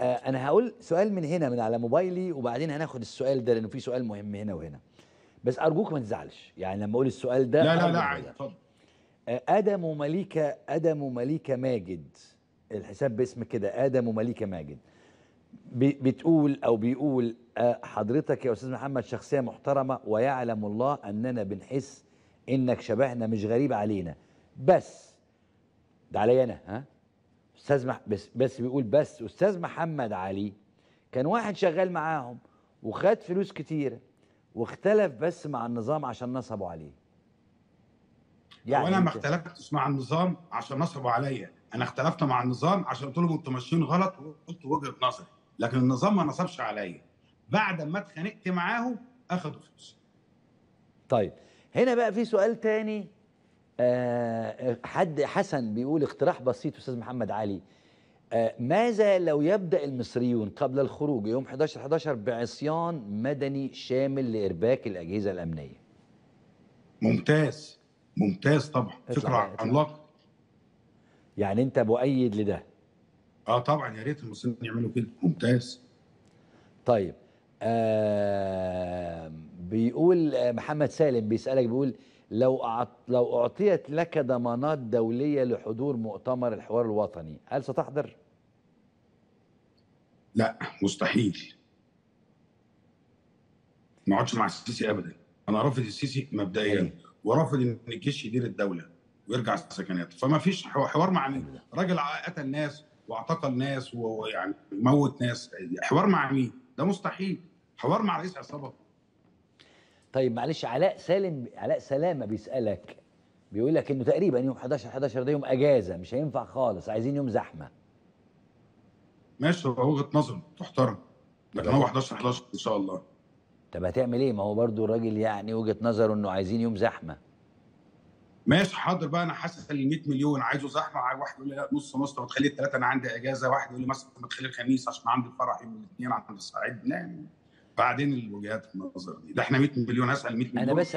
انا هقول سؤال من هنا من على موبايلي وبعدين هناخد السؤال ده لانه في سؤال مهم هنا وهنا، بس ارجوك ما تزعلش يعني لما اقول السؤال ده. لا لا لا عادي، اتفضل. ادم ومليكه، ادم ومليكه ماجد، الحساب باسم كده، ادم ومليكه ماجد، بتقول او بيقول حضرتك يا استاذ محمد شخصيه محترمه، ويعلم الله اننا بنحس انك شبهنا مش غريب علينا، بس ده عليا انا ها استاذ مح... بس بس بيقول بس استاذ محمد علي كان واحد شغال معاهم وخد فلوس كتيره واختلف بس مع النظام عشان نصبوا عليه. يعني وانا ما اختلفتش مع النظام عشان نصبوا عليا، انا اختلفت مع النظام عشان قلت لهم انتوا ماشيين غلط وقلت وجهه نظري، لكن النظام ما نصبش عليا، بعد ما اتخانقت معاهم اخدوا فلوسي. طيب هنا بقى في سؤال تاني حد حسن بيقول اقتراح بسيط استاذ محمد علي، ماذا لو يبدأ المصريون قبل الخروج يوم حداشر حداشر بعصيان مدني شامل لإرباك الأجهزة الأمنية؟ ممتاز ممتاز طبعا، فكرة عملاقة. يعني أنت مؤيد لده؟ اه طبعا، يا ريت المصريين يعملوا كده. ممتاز. طيب آه بيقول محمد سالم بيسألك بيقول لو أعط... لو أعطيت لك ضمانات دولية لحضور مؤتمر الحوار الوطني هل ستحضر؟ لا مستحيل، ما اقعدش مع السيسي أبدا. أنا رافض السيسي مبدئيا يعني. ورافض إن الجيش يدير الدولة ويرجع سكناته، فما فيش حوار مع مين؟ راجل قتل ناس واعتقل ناس ويعني موت ناس، حوار مع مين؟ ده مستحيل. حوار مع رئيس عصابة. طيب معلش، علاء سالم علاء سلامه بيسالك بيقول لك انه تقريبا يوم حداشر حداشر ده يوم اجازه، مش هينفع خالص، عايزين يوم زحمه. ماشي، هو وجهه نظر تحترم، لكن هو حداشر حداشر ان شاء الله. طب هتعمل ايه؟ ما هو برضه الراجل يعني وجهه نظره انه عايزين يوم زحمه. ماشي حاضر بقى، انا حاسس ان مية مليون عايزه زحمه، واحد يقول لي لا نص نص، طب ما تخلي الثلاثه انا عندي اجازه، واحد يقول لي مثلا ما تخلي الخميس عشان عندي فرح يوم الاثنين عند سعيد، لا يعني. بعدين الوجهات النظر دي، ده احنا مية مليون، هسال مية مليون. انا بس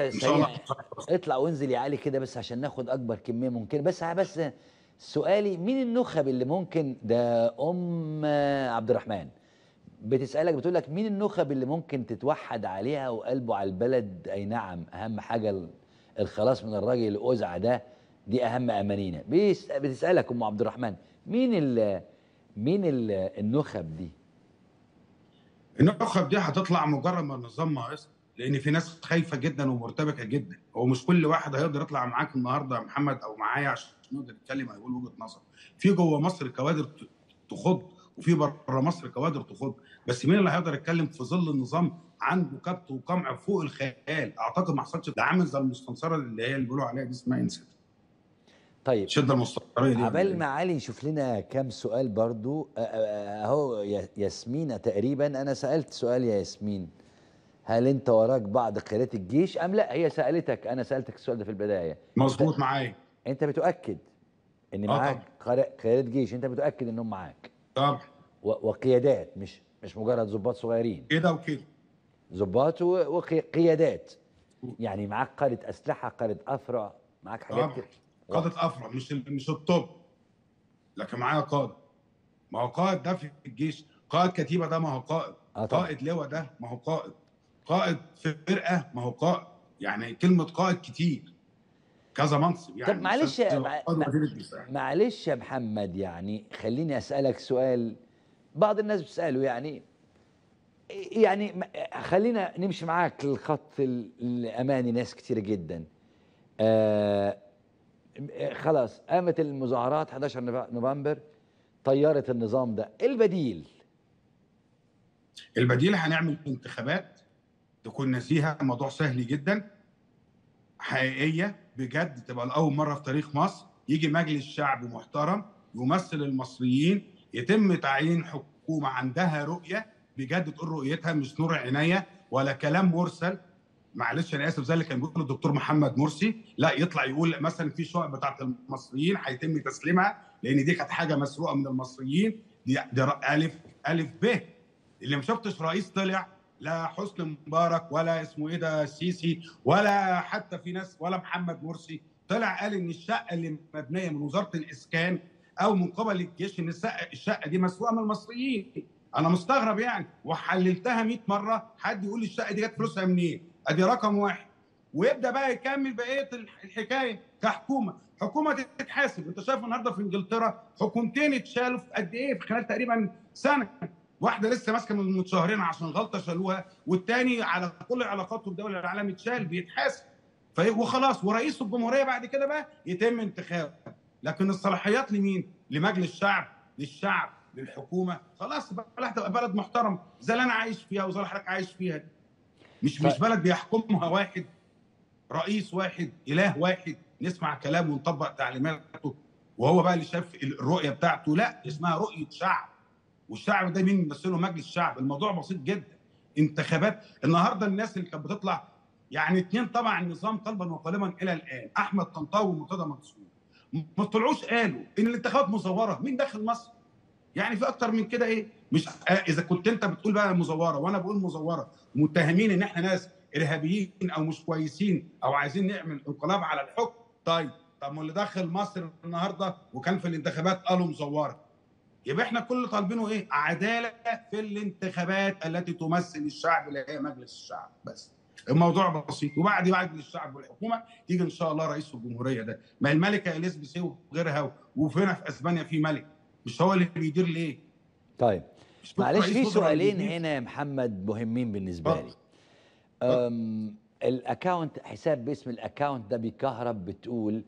اطلع وانزل يا علي كده بس عشان ناخد اكبر كميه ممكن. بس بس سؤالي، مين النخب اللي ممكن، ده ام عبد الرحمن بتسالك بتقول لك مين النخب اللي ممكن تتوحد عليها وقلبه على البلد؟ اي نعم، اهم حاجه الخلاص من الراجل الاوزع ده، دي اهم امانينا. بتسالك ام عبد الرحمن مين ال مين ال النخب دي؟ النخب دي هتطلع مجرد ما النظام ناقص، لان في ناس خايفه جدا ومرتبكه جدا. هو مش كل واحد هيقدر يطلع معاك النهارده يا محمد او معايا عشان نقدر نتكلم هيقول وجهه نظر. في جوه مصر كوادر تخض وفي بره مصر كوادر تخض، بس مين اللي هيقدر يتكلم في ظل النظام عنده كبت وقمع فوق الخيال؟ اعتقد ما حصلش. ده عامل زي المستنصره اللي هي اللي بيقولوا عليها دي اسمها انسد. طيب الشده المستنصريه دي. عبال ما علي يشوف لنا كام سؤال برضو. اهو ياسمينه تقريبا، انا سالت سؤال يا ياسمين، هل انت وراك بعض قيادات الجيش ام لا؟ هي سالتك، انا سالتك السؤال ده في البدايه. مظبوط، معايا. انت بتؤكد ان معاك قيادات جيش؟ انت بتؤكد انهم معاك؟ طبعا. وقيادات، مش مش مجرد ضباط صغيرين كده وكده، ضباط وقيادات، يعني معاك قاده اسلحه، قاده افرع، معاك حاجات كده. قاده افرع مش مش الطب، لكن معايا قائد. ما هو قائد ده في الجيش، قائد كتيبه ده ما هو قائد، آه قائد لواء ده ما هو قائد، قائد في فرقه ما هو قائد. يعني كلمه قائد كتير، كذا منصب يعني. طب معلش مع... معلش يا محمد، يعني خليني اسالك سؤال بعض الناس بتساله، يعني يعني خلينا نمشي معاك للخط الاماني. ناس كتير جدا آه خلاص قامت المظاهرات حداشر نوفمبر، طيرت النظام ده. البديل البديل هنعمل انتخابات تكون نزيهه، موضوع سهل جدا، حقيقيه بجد، تبقى لاول مره في تاريخ مصر يجي مجلس شعب محترم يمثل المصريين، يتم تعيين حكومه عندها رؤيه بجد تقول رؤيتها، مش نور عينيا ولا كلام مرسل. معلش انا اسف، زي اللي كان بيقول الدكتور محمد مرسي، لا يطلع يقول مثلا في شقق بتاعه المصريين هيتم تسليمها، لان دي كانت حاجه مسروقه من المصريين، دي الف الف ب. اللي ما شفتش رئيس طلع، لا حسني مبارك ولا اسمه ايه ده السيسي، ولا حتى في ناس، ولا محمد مرسي طلع قال ان الشقه اللي مبنيه من وزاره الاسكان او من قبل الجيش ان الشقه دي مسروقه من المصريين. انا مستغرب يعني، وحللتها مية مره، حد يقول لي الشقه دي جت فلوسها منين؟ ادي رقم واحد. ويبدا بقى يكمل بقيه الحكايه كحكومه، حكومه تتحاسب. انت شايف النهارده في انجلترا حكومتين اتشالوا في قد ايه؟ في خلال تقريبا سنه، واحده لسه ماسكه من شهرين عشان غلطه شالوها، والثاني على كل علاقاته بدول العالم اتشال بيتحاسب، وخلاص. ورئيس الجمهوريه بعد كده بقى يتم انتخابه، لكن الصلاحيات لمين؟ لمجلس الشعب، للشعب، للحكومه. خلاص بقى تبقى بلد محترم زي اللي انا عايش فيها وزي اللي حضرتك عايش فيها دي. مش ف... مش بلد بيحكمها واحد، رئيس واحد، اله واحد، نسمع كلامه ونطبق تعليماته، وهو بقى اللي شاف الرؤيه بتاعته. لا، اسمها رؤيه شعب، والشعب ده مين بيمثله؟ مجلس الشعب. الموضوع بسيط جدا، انتخابات. النهارده الناس اللي كانت بتطلع يعني اثنين طبعا النظام قلبا وقالبا الى الان، احمد طنطاوي ومرتضى منصور، ما طلعوش قالوا ان الانتخابات مزوره. مين داخل مصر؟ يعني في اكتر من كده ايه؟ مش آه اذا كنت انت بتقول بقى مزوره وانا بقول مزوره، متهمين ان احنا ناس ارهابيين او مش كويسين او عايزين نعمل انقلاب على الحكم. طيب طب ما اللي داخل مصر النهارده وكان في الانتخابات قالوا مزوره، يبقى احنا كل طالبينه ايه؟ عداله في الانتخابات التي تمثل الشعب اللي هي مجلس الشعب، بس الموضوع بسيط. وبعد بعد الشعب والحكومه تيجي ان شاء الله رئيس الجمهوريه. ده ما الملكه اليزابيث وغيرها، وفينا في اسبانيا في ملك، مش هو اللي بيدير ليه؟ طيب معلش في سؤالين هنا يا محمد مهمين بالنسبه لي. الاكونت حساب باسم الاكونت ده بيكهرب، بتقول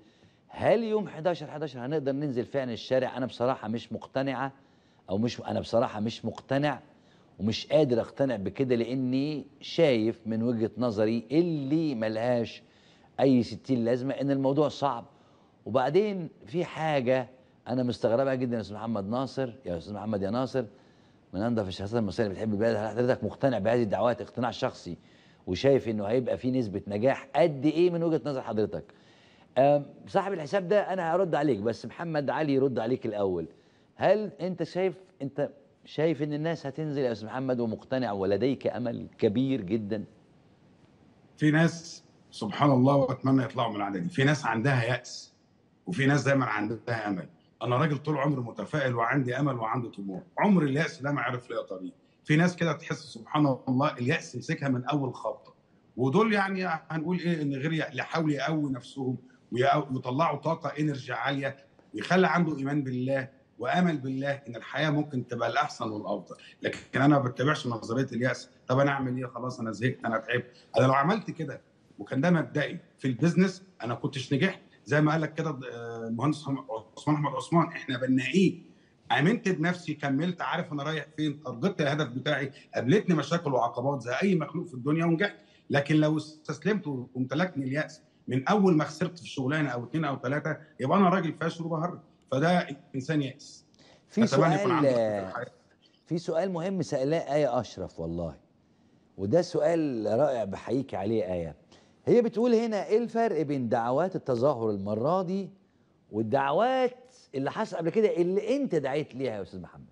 هل يوم حداشر حداشر هنقدر ننزل فعلا الشارع؟ انا بصراحه مش مقتنعه او مش انا بصراحه مش مقتنع ومش قادر اقتنع بكده، لاني شايف من وجهه نظري اللي ملهاش اي ستين لازمه ان الموضوع صعب. وبعدين في حاجه انا مستغربها جدا يا استاذ محمد ناصر، يا استاذ محمد يا ناصر، من انضف الشخصيات المصريه اللي بتحب البلد، هل حضرتك مقتنع بهذه الدعوات اقتناع شخصي وشايف انه هيبقى في نسبه نجاح قد ايه من وجهه نظر حضرتك؟ صاحب الحساب ده انا هرد عليك، بس محمد علي يرد عليك الاول. هل انت شايف انت شايف ان الناس هتنزل يا استاذ محمد ومقتنع ولديك امل كبير جدا؟ في ناس سبحان الله واتمنى يطلعوا من العاده دي، في ناس عندها يأس وفي ناس دايما عندها امل. انا راجل طول عمري متفائل وعندي امل وعندي طموح، عمر اليأس ده ما عرف ليا طريق. في ناس كده تحس سبحان الله اليأس مسكها من اول خبطه، ودول يعني هنقول ايه ان غير يحاولوا يقووا نفسهم ويطلعوا طاقه انرجي عاليه ويخلي عنده ايمان بالله وامل بالله ان الحياه ممكن تبقى الاحسن والافضل. لكن انا ما بتبعش نظريه الياس، طب انا اعمل ايه؟ خلاص انا زهقت، انا تعبت. انا لو عملت كده وكان ده مبدئي في البيزنس انا كنتش نجحت، زي ما قال لك كده المهندس عثمان احمد عثمان احنا بنائيه. امنت بنفسي، كملت، عارف انا رايح فين، ترجت الهدف بتاعي، قابلتني مشاكل وعقبات زي اي مخلوق في الدنيا ونجحت. لكن لو استسلمت وامتلكني الياس من اول ما خسرت في شغلانه او اثنين او ثلاثه، يبقى انا راجل فاشل وبهرج، فده انسان يائس. في سؤال في سؤال مهم سالاه ايه اشرف والله، وده سؤال رائع بحييك عليه ايه. هي بتقول هنا ايه الفرق بين دعوات التظاهر المره دي والدعوات اللي حصل قبل كده اللي انت دعيت ليها يا استاذ محمد؟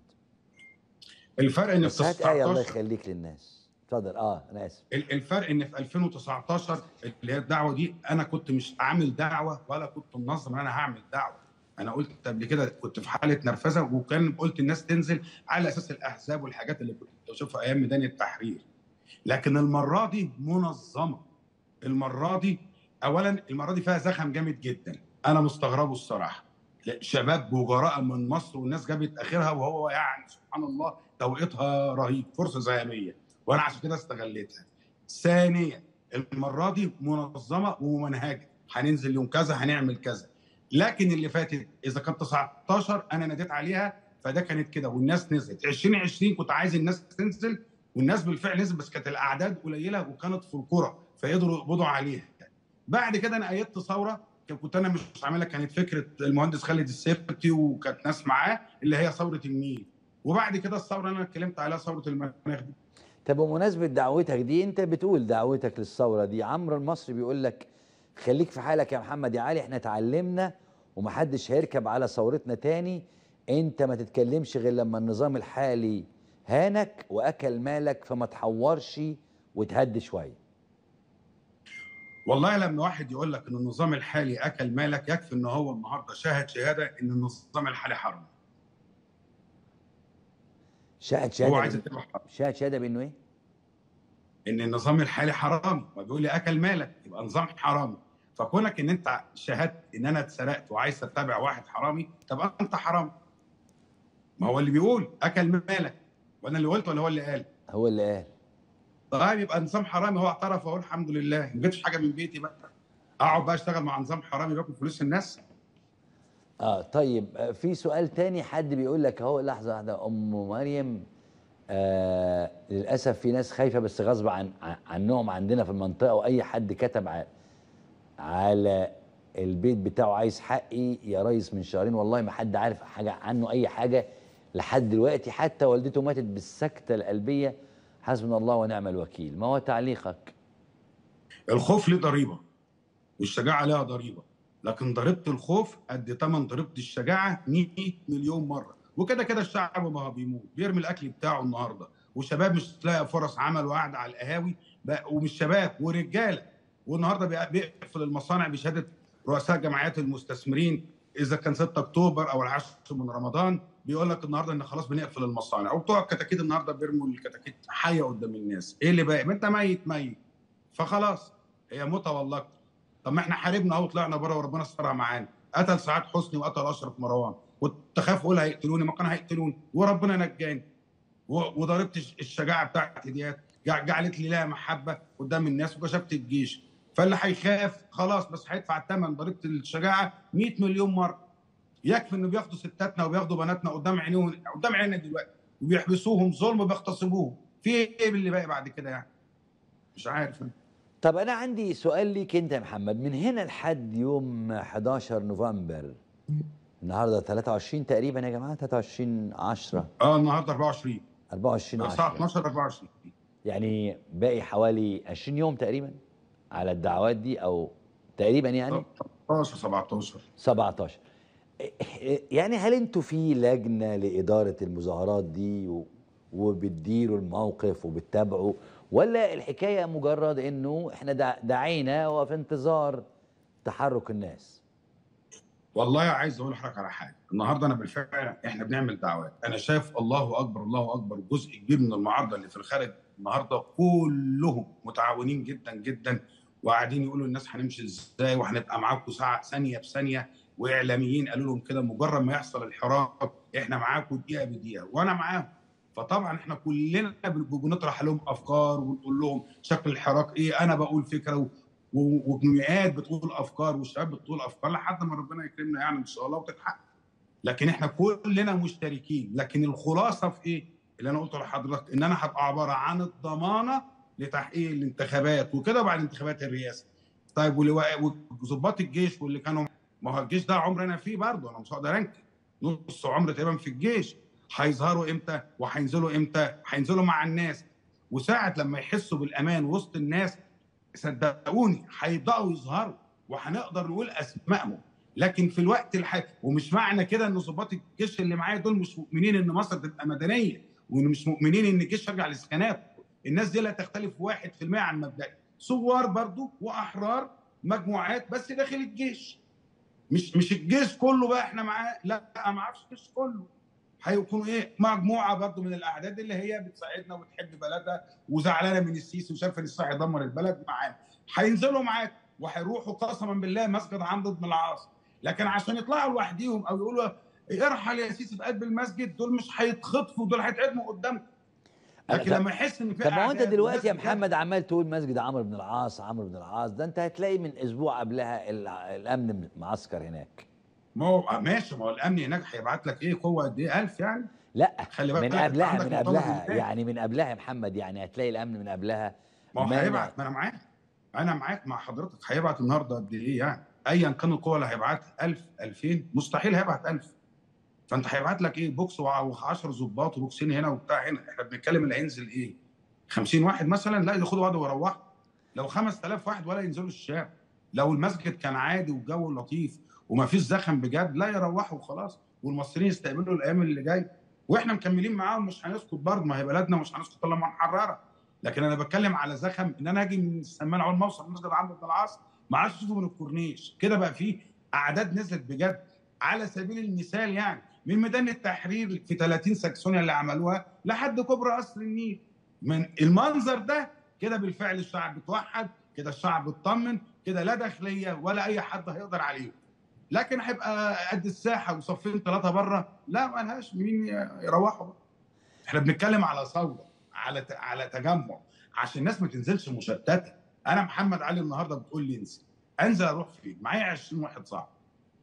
الفرق ان في هات ايه الله يخليك للناس. اتفضل. اه انا اسف. الفرق ان في ألفين وتسعتاشر اللي هي الدعوه دي انا كنت مش عامل دعوه ولا كنت منظم ان انا هعمل دعوه. انا قلت قبل كده كنت في حاله نرفزه، وكان قلت الناس تنزل على اساس الاحزاب والحاجات اللي كنت بشوفها ايام ميدان التحرير. لكن المره دي منظمه. المره دي اولا المره دي فيها زخم جامد جدا، انا مستغربه الصراحه. شباب وجراء من مصر والناس جابت اخرها، وهو يعني سبحان الله توقيتها رهيب، فرصه ذهبيه. وانا عشان كده استغليتها. ثانيا المره دي منظمه ومنهجه، هننزل يوم كذا هنعمل كذا. لكن اللي فاتت اذا كان تسعتاشر انا ناديت عليها فده كانت كده والناس نزلت. ألفين وعشرين كنت عايز الناس تنزل والناس بالفعل نزلت، بس كانت الاعداد قليله وكانت في القرى فقدروا يقبضوا عليها. بعد كده انا ايدت ثوره كنت انا مش عاملها، كانت فكره المهندس خالد السيرتي وكانت ناس معاه، اللي هي ثوره النيل. وبعد كده الثوره اللي انا اتكلمت عليها ثوره المناخ دي. طب بمناسبة دعوتك دي، انت بتقول دعوتك للثورة دي، عمرو المصري بيقول لك خليك في حالك يا محمد يا علي، احنا اتعلمنا ومحدش هيركب على ثورتنا تاني، انت ما تتكلمش غير لما النظام الحالي هانك واكل مالك، فما تحورش وتهد شوية. والله لما واحد يقول لك ان النظام الحالي اكل مالك، يكفي ان هو النهارده شاهد شهادة ان النظام الحالي حرام. شاهد شهاده شاهد شهاده بانه ايه؟ ان النظام الحالي حرامي، وبيقول لي اكل مالك يبقى نظام حرامي، فكونك ان انت شاهدت ان انا اتسرقت وعايز تتبع واحد حرامي، طب انت حرامي. ما هو اللي بيقول اكل مالك، وانا اللي قلت ولا هو اللي قال؟ هو اللي قال. طيب يبقى نظام حرامي، هو اعترف اهو الحمد لله، ما جبتش حاجه من بيتي بقى، اقعد بقى اشتغل مع نظام حرامي باكل فلوس الناس. اه طيب في سؤال تاني، حد بيقول لك اهو لحظه واحده ام مريم، آه للاسف في ناس خايفه بس غصب عن عنهم عندنا في المنطقه، واي حد كتب على على البيت بتاعه عايز حقي يا ريس من شهرين، والله ما حد عارف حاجه عنه اي حاجه لحد دلوقتي، حتى والدته ماتت بالسكته القلبيه، حسبنا الله ونعم الوكيل. ما هو تعليقك؟ الخوف له ضريبه والشجاعه لها ضريبه، لكن ضريبه الخوف قد ثمن ضريبه الشجاعه مئة مليون مره. وكده كده الشعب ما بيموت، بيرمي الاكل بتاعه النهارده، وشباب مش لاقي فرص عمل وقاعده على القهاوي، ومش شباب ورجاله، والنهارده بيقفل المصانع بشهاده رؤساء جمعيات المستثمرين اذا كان ستة اكتوبر او العاشر من رمضان، بيقول لك النهارده ان خلاص بنقفل المصانع، وبتوع الكتاكيت النهارده بيرموا الكتاكيت حيه قدام الناس. ايه اللي بقى؟ ما انت ميت ميت، فخلاص هي موته والله. طب ما احنا حاربنا اهو، طلعنا بره وربنا سترها معانا، قتل سعاد حسني وقتل اشرف مروان، كنت خايف اقول هيقتلوني، ما كانوا هيقتلوني وربنا نجاني، وضربت الشجاعه بتاعتي ديت جعلت لي لها محبه قدام الناس، وكشفت الجيش. فاللي هيخاف خلاص بس هيدفع الثمن ضريبه الشجاعه مئة مليون مره. يكفي انه بياخدوا ستاتنا وبياخدوا بناتنا قدام عينيهم، قدام عيننا دلوقتي، وبيحبسوهم ظلم وبيغتصبوهم، في ايه اللي باقي بعد كده يعني؟ مش عارف. طب انا عندي سؤال ليك انت يا محمد، من هنا لحد يوم حداشر نوفمبر، النهارده ثلاثة وعشرين تقريبا يا جماعه، ثلاثة وعشرين عشرة اه النهارده أربعة وعشرين أربعة وعشرين الساعه اتناشر أربعة وعشرين، يعني باقي حوالي عشرين يوم تقريبا على الدعوات دي، او تقريبا يعني سبعتاشر سبعتاشر سبعتاشر. يعني هل انتوا في لجنه لاداره المظاهرات دي وبتديروا الموقف وبتتابعوا، ولا الحكايه مجرد انه احنا دعينا وفي انتظار تحرك الناس؟ والله عايز اقول لحضرتك على حاجه، النهارده انا بالفعل احنا بنعمل دعوات، انا شايف الله اكبر الله اكبر، جزء كبير من المعارضه اللي في الخارج النهارده كلهم متعاونين جدا جدا، وقاعدين يقولوا الناس هنمشي ازاي وهنبقى معاكم ساعه ثانيه بثانيه، واعلاميين قالوا لهم كده مجرد ما يحصل الحراك احنا معاكم دقيقه بدقيقه، وانا معاهم. فطبعا احنا كلنا بنطرح لهم افكار ونقول لهم شكل الحراك ايه، انا بقول فكره وجمعيات بتقول افكار والشباب بتقول افكار، لحد ما ربنا يكرمنا يعني ان شاء الله وتتحقق. لكن احنا كلنا مشتركين، لكن الخلاصه في ايه؟ اللي انا قلته لحضرتك، ان انا هبقى عباره عن الضمانه لتحقيق الانتخابات وكده بعد انتخابات الرئاسه. طيب وظباط الجيش واللي كانوا، ما هو الجيش ده عمر انا فيه برضه، انا مش هقدر انكر نص عمر تقريبا في الجيش، هيظهروا امتى وهينزلوا امتى؟ هينزلوا مع الناس، وساعه لما يحسوا بالامان وسط الناس صدقوني هيبداوا يظهروا وهنقدر نقول اسمائهم. لكن في الوقت الحالي، ومش معنى كده ان ضباط الجيش اللي معايا دول مش مؤمنين ان مصر تبقى مدنيه، ومش مؤمنين ان الجيش يرجع للسكنات، الناس دي لا تختلف واحد في المية عن مبدئي، ثوار برضو واحرار مجموعات بس داخل الجيش، مش مش الجيش كله بقى احنا معاه، لا ما اعرفش الجيش كله، هيكونوا ايه؟ مجموعه برضو من الاعداد اللي هي بتساعدنا وبتحب بلدها وزعلانه من السيسي وشايفه ان السيسي هيدمر البلد معانا، هينزلوا معاك وهيروحوا قسما بالله مسجد عمرو بن العاص، لكن عشان يطلعوا لوحديهم او يقولوا ارحل يا سيسي في قلب المسجد، دول مش هيتخطفوا، دول هيتعدموا قدامك. لكن لما يحس ان في طب ما هو انت دلوقتي يا محمد عمال تقول مسجد عمرو بن العاص عمرو بن العاص ده، انت هتلاقي من اسبوع قبلها الامن معسكر هناك. ما هو ماشي، ما هو الامن هناك هيبعت لك ايه قوه قد ايه؟ ألف يعني؟ لا خلي بالك من قبلها، من قبلها يعني، من قبلها يا محمد، يعني هتلاقي الامن من قبلها. ما هو هيبعت، ما انا معاك انا معاك مع حضرتك، هيبعت النهارده قد ايه يعني؟ ايا كان القوه اللي هيبعتها ألف ألفين مستحيل هيبعت ألف. فانت هيبعت لك ايه؟ بوكس وعشرة ظباط وبوكسين هنا وبتاع هنا، احنا بنتكلم اللي هينزل ايه؟ خمسين واحد مثلا؟ لا ياخدوا بعض ويروحوا. لو خمسة آلاف واحد ولا ينزلوا الشارع، لو المسجد كان عادي والجو لطيف وما فيش زخم بجد، لا يروحوا وخلاص، والمصريين يستقبلوا الايام اللي جايه، واحنا مكملين معاهم مش هنسكت برضه، ما هي بلدنا مش هنسكت الا لما نحررها. لكن انا بتكلم على زخم ان انا اجي من السمان اول ما اوصل مسجد عمرو بن العاص ما عادش اشوفه من الكورنيش، كده بقى فيه اعداد نزلت بجد. على سبيل المثال يعني من ميدان التحرير في ثلاثين ساكسونيا اللي عملوها لحد كوبري قصر النيل، من المنظر ده كده بالفعل الشعب اتوحد، كده الشعب اطمن، كده لا داخليه ولا اي حد هيقدر عليه. لكن هيبقى قد الساحه وصفين ثلاثه بره، لا ما لهاش مين يروحوا. احنا بنتكلم على ثوره، على على تجمع، عشان الناس ما تنزلش مشتته. انا محمد علي النهارده بتقول لي انزل، انزل اروح فين؟ معايا عشرين واحد صاحبي،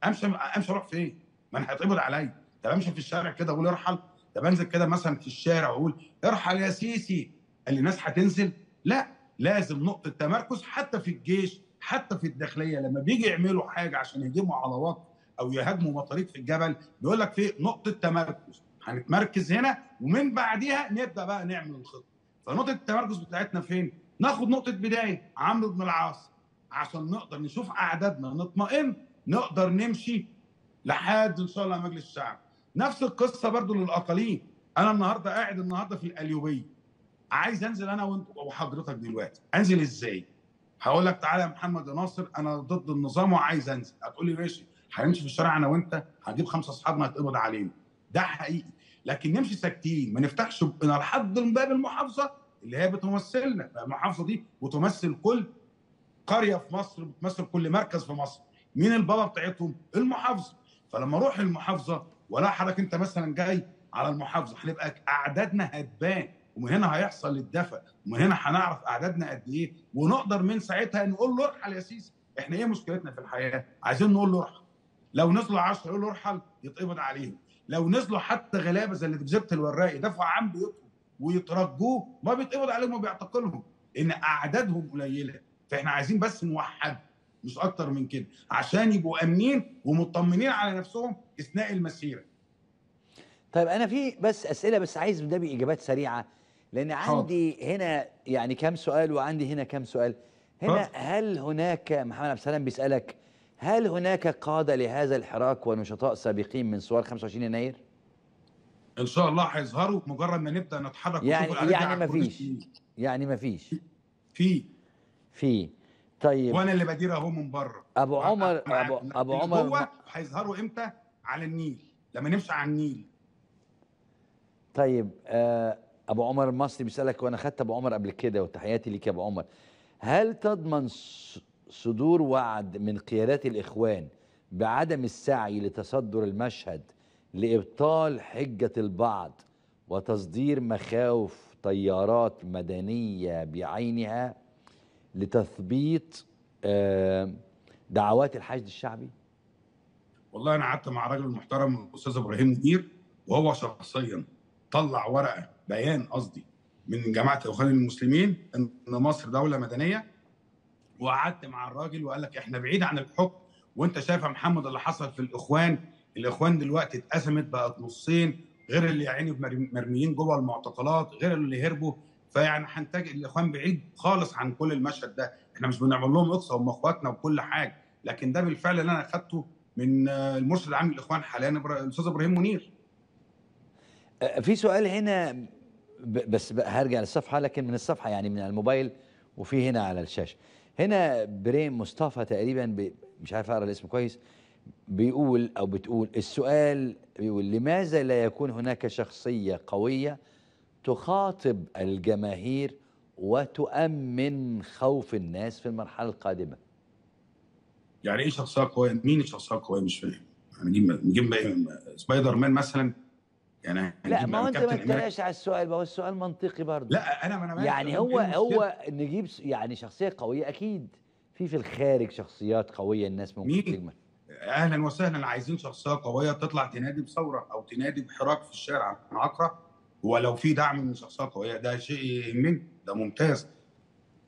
امشي امشي اروح فين؟ ما انا هيتقبض عليا. طب امشي في الشارع كده اقول ارحل؟ طب انزل كده مثلا في الشارع واقول ارحل يا سيسي، اللي الناس هتنزل؟ لا، لازم نقطه تمركز حتى في الجيش، حتى في الداخليه، لما بيجي يعملوا حاجه عشان يهاجموا على وقت او يهاجموا مطاريد في الجبل، بيقول لك في نقطه تمركز، هنتمركز هنا ومن بعديها نبدا بقى نعمل الخطه. فنقطه التمركز بتاعتنا فين؟ ناخد نقطه بدايه عمرو بن العاص عشان نقدر نشوف اعدادنا نطمئن نقدر نمشي لحد ان شاء الله مجلس الشعب. نفس القصه برضو للاقاليم. انا النهارده قاعد النهارده في القليوبيه، عايز انزل انا وانت وحضرتك دلوقتي، انزل ازاي؟ هقول لك تعالى يا محمد يا ناصر انا ضد النظام وعايز انزل، هتقول لي ماشي، هنمشي في الشارع انا وانت هنجيب خمسه اصحابنا هتقبض علينا، ده حقيقي، لكن نمشي ساكتين ما نفتحش بقنا لحد باب المحافظه اللي هي بتمثلنا، المحافظه دي بتمثل كل قريه في مصر، بتمثل كل مركز في مصر، مين البابا بتاعتهم؟ المحافظه، فلما اروح المحافظه ولا حضرتك انت مثلا جاي على المحافظه هنبقى اعدادنا هتبان، ومن هنا هيحصل الدفع، ومن هنا هنعرف اعدادنا قد ايه، ونقدر من ساعتها نقول له ارحل يا سيسي، احنا ايه مشكلتنا في الحياه؟ عايزين نقول له ارحل. لو نزلوا عشرة يقول له ارحل يتقبض عليهم، لو نزلوا حتى غلابه زي اللي في جزيره الوراقي دفعوا عن بيوتهم ويترجوه ما بيتقبض عليهم وبيعتقلهم، ان اعدادهم قليله، فاحنا عايزين بس نوحد مش اكتر من كده عشان يبقوا امنين ومطمنين على نفسهم اثناء المسيره. طيب انا في بس اسئله بس عايز ده باجابات سريعه لان عندي حاضر. هنا يعني كام سؤال وعندي هنا كام سؤال هنا حاضر. هل هناك محمد عبد السلام بيسالك هل هناك قاده لهذا الحراك ونشطاء سابقين من ثوار خمسة وعشرين يناير؟ ان شاء الله هيظهروا مجرد ما نبدا نتحرك يعني يعني ما فيش يعني ما فيش في في طيب وانا اللي بدير اهو من بره. ابو عمر ابو, أبو عمر هو هيظهروا امتى؟ على النيل لما نمشي على النيل. طيب آه ابو عمر المصري بيسالك وانا خدت ابو عمر قبل كده وتحياتي ليك يا ابو عمر، هل تضمن صدور وعد من قيادات الاخوان بعدم السعي لتصدر المشهد لابطال حجه البعض وتصدير مخاوف تيارات مدنيه بعينها لتثبيط آه دعوات الحشد الشعبي؟ والله انا قعدت مع راجل محترم الاستاذ ابراهيم منير وهو شخصيا طلع ورقه بيان قصدي من جماعه الاخوان المسلمين ان مصر دوله مدنيه، وقعدت مع الراجل وقال لك احنا بعيد عن الحكم، وانت شايف يا محمد اللي حصل في الاخوان، الاخوان دلوقتي اتقسمت بقت نصين، غير اللي يعني مرميين جوه المعتقلات، غير اللي هربوا، فيعني هنتاج الاخوان بعيد خالص عن كل المشهد ده، احنا مش بنعمل لهم اقصى هم اخواتنا وكل حاجه، لكن ده بالفعل اللي انا اخدته من المرشد العام للاخوان حاليا الاستاذ ابراهيم منير. في سؤال هنا بس هرجع للصفحه لكن من الصفحه يعني من الموبايل وفي هنا على الشاشه. هنا بريم مصطفى تقريبا مش عارف اقرا الاسم كويس بيقول او بتقول السؤال بيقول لماذا لا يكون هناك شخصيه قويه تخاطب الجماهير وتؤمن خوف الناس في المرحله القادمه؟ يعني ايه شخصيه قويه؟ مين الشخصيه القويه؟ مش فاهم. نجيب نجيب سبايدر مان مثلا يعني لا ما هو انت ما تتريقش على السؤال، ما هو السؤال منطقي برضه. لا انا ما انا يعني هو هو نجيب يعني شخصيه قويه اكيد في في الخارج شخصيات قويه الناس ممكن تجمع. اهلا وسهلا، عايزين شخصيه قويه تطلع تنادي بثوره او تنادي بحراك في الشارع معقره، ولو في دعم من شخصيه قويه ده شيء يهمني ده ممتاز.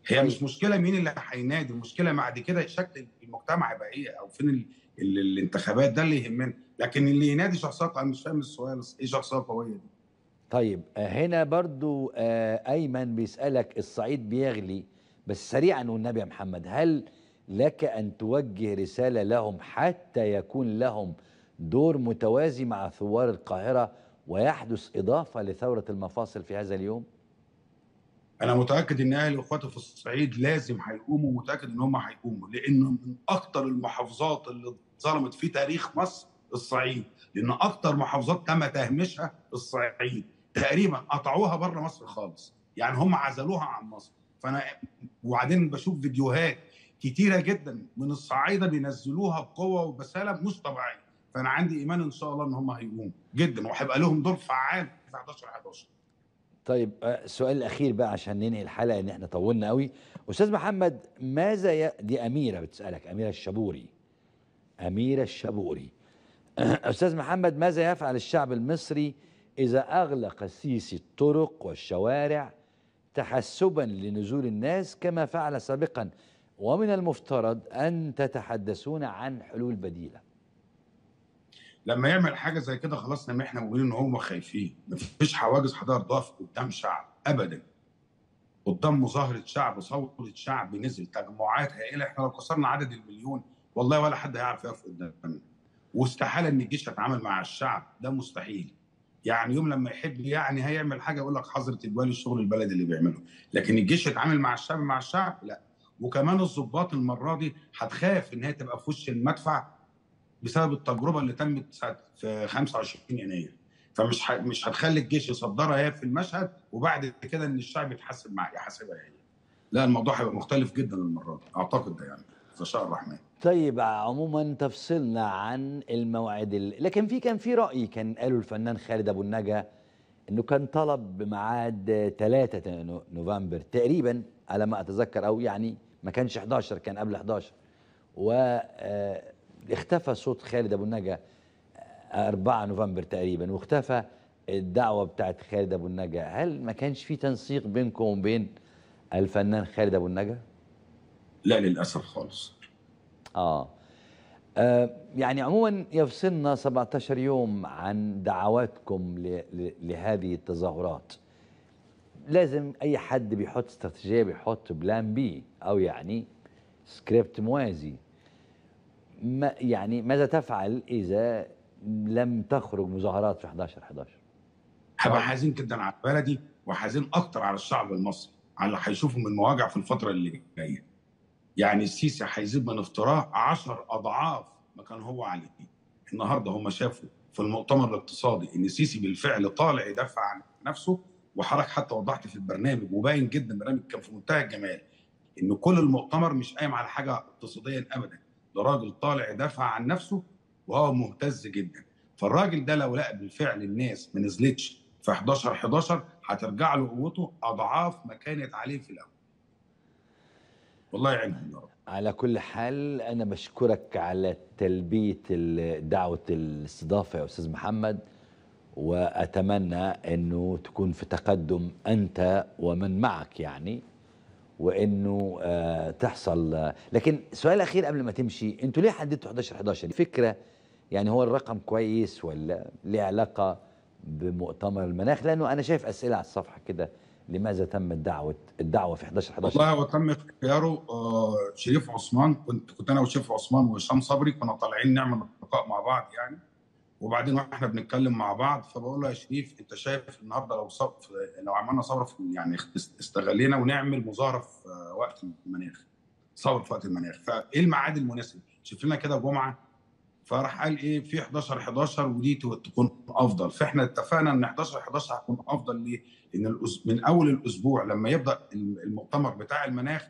هي طيب. مش مشكله مين اللي هينادي، المشكله بعد كده شكل المجتمع يبقى ايه او فين ال ال الانتخابات، ده اللي يهمنا، لكن اللي ينادي شخصيه انا مش فاهم السؤال ايه شخصيه قويه دي. طيب هنا برضو ايمن بيسالك الصعيد بيغلي بس سريعا والنبي يا محمد، هل لك ان توجه رساله لهم حتى يكون لهم دور متوازي مع ثوار القاهره ويحدث اضافه لثوره المفاصل في هذا اليوم؟ أنا متأكد إن أهلي وإخواتي في الصعيد لازم هيقوموا ومتأكد إن هم هيقوموا، لأنه من أكتر المحافظات اللي اتظلمت في تاريخ مصر الصعيد، لأن أكتر محافظات تم تهميشها الصعيد، تقريبا قطعوها بره مصر خالص، يعني هم عزلوها عن مصر، فأنا وبعدين بشوف فيديوهات كتيرة جدا من الصعايدة بينزلوها بقوة وبسالة مش طبيعية، فأنا عندي إيمان إن شاء الله إن هم هيقوموا جدا وهيبقى لهم دور فعال في حداشر حداشر. طيب السؤال الاخير بقى عشان ننهي الحلقه ان احنا طولنا قوي، استاذ محمد ماذا ي... دي اميره بتسالك، اميره الشابوري اميره الشابوري استاذ محمد ماذا يفعل الشعب المصري اذا اغلق السيسي الطرق والشوارع تحسبا لنزول الناس كما فعل سابقا ومن المفترض ان تتحدثون عن حلول بديله؟ لما يعمل حاجه زي كده خلاص لما احنا بنقول ان هم خايفين، مفيش حواجز هتقدر تقف قدام شعب ابدا. قدام مظاهره شعب، ثوره شعب، نزل تجمعات هائله. احنا لو كسرنا عدد المليون والله ولا حد هيعرف يقف قدامنا، واستحاله ان الجيش يتعامل مع الشعب، ده مستحيل. يعني يوم لما يحب يعني هيعمل حاجه يقول لك حظرة الوالي الشغل البلد اللي بيعمله، لكن الجيش يتعامل مع الشعب مع الشعب لا. وكمان الضباط المره دي هتخاف ان هي تبقى في وش المدفع بسبب التجربه اللي تمت ساعه في خمسة وعشرين يناير، فمش مش هتخلي الجيش يصدرها هي في المشهد وبعد كده ان الشعب يتحاسب معاها يحاسبها هي. لا الموضوع هيبقى مختلف جدا المره دي اعتقد ده يعني ان شاء الرحمن. طيب عموما تفصيلنا عن الموعد، لكن في كان في راي كان قاله الفنان خالد ابو النجا انه كان طلب بميعاد ثلاثة نوفمبر تقريبا على ما اتذكر، او يعني ما كانش احد عشر، كان قبل احد عشر، واختفى صوت خالد ابو النجا أربعة نوفمبر تقريبا، واختفى الدعوه بتاعت خالد ابو النجا. هل ما كانش في تنسيق بينكم وبين الفنان خالد ابو النجا؟ لا للاسف خالص. آه. آه يعني عموما يفصلنا سبعة عشر يوم عن دعواتكم لهذه التظاهرات. لازم اي حد بيحط استراتيجيه بيحط بلان بي او يعني سكريبت موازي. ما يعني ماذا تفعل اذا لم تخرج مظاهرات في احد عشر احد عشر؟ هبقى حزين جدا على بلدي وحزين اكتر على الشعب المصري على اللي هيشوفه من مواجع في الفتره اللي جايه. يعني السيسي هيزيد من افتراه عشرة اضعاف ما كان هو عليه. النهارده هم شافوا في المؤتمر الاقتصادي ان السيسي بالفعل طالع يدافع عن نفسه، وحضرتك حتى وضحت في البرنامج وباين جدا، البرنامج كان في منتهى الجمال، ان كل المؤتمر مش قايم على حاجه اقتصاديا ابدا، ده راجل طالع يدافع عن نفسه وهو مهتز جدا. فالراجل ده لو لقى بالفعل الناس ما نزلتش في احد عشر احد عشر هترجع له قوته اضعاف ما كانت عليه في الاول. والله يعينهم يا رب. على كل حال انا بشكرك على تلبيه دعوه الاستضافه يا استاذ محمد، واتمنى انه تكون في تقدم انت ومن معك يعني، وانه آه تحصل. لكن سؤال اخير قبل ما تمشي، انتوا ليه حددتوا احد عشر احد عشر؟ فكره يعني هو الرقم كويس ولا ليه علاقه بمؤتمر المناخ؟ لانه انا شايف اسئله على الصفحه كده، لماذا تم الدعوه الدعوه في احد عشر احد عشر؟ والله هو تم اختياره شريف عثمان، كنت كنت انا وشريف عثمان وهشام صبري كنا طالعين نعمل لقاء مع بعض يعني، وبعدين واحنا بنتكلم مع بعض فبقول له يا شريف انت شايف النهارده لو صف لو عملنا ثوره يعني استغلينا ونعمل مظاهره في وقت المناخ، ثوره في وقت المناخ، فايه الميعاد المناسب؟ شوف لنا كده جمعه. فراح قال ايه في احد عشر احد عشر ودي تكون افضل، فاحنا اتفقنا ان احد عشر احد عشر هتكون افضل. ليه؟ ان من اول الاسبوع لما يبدا المؤتمر بتاع المناخ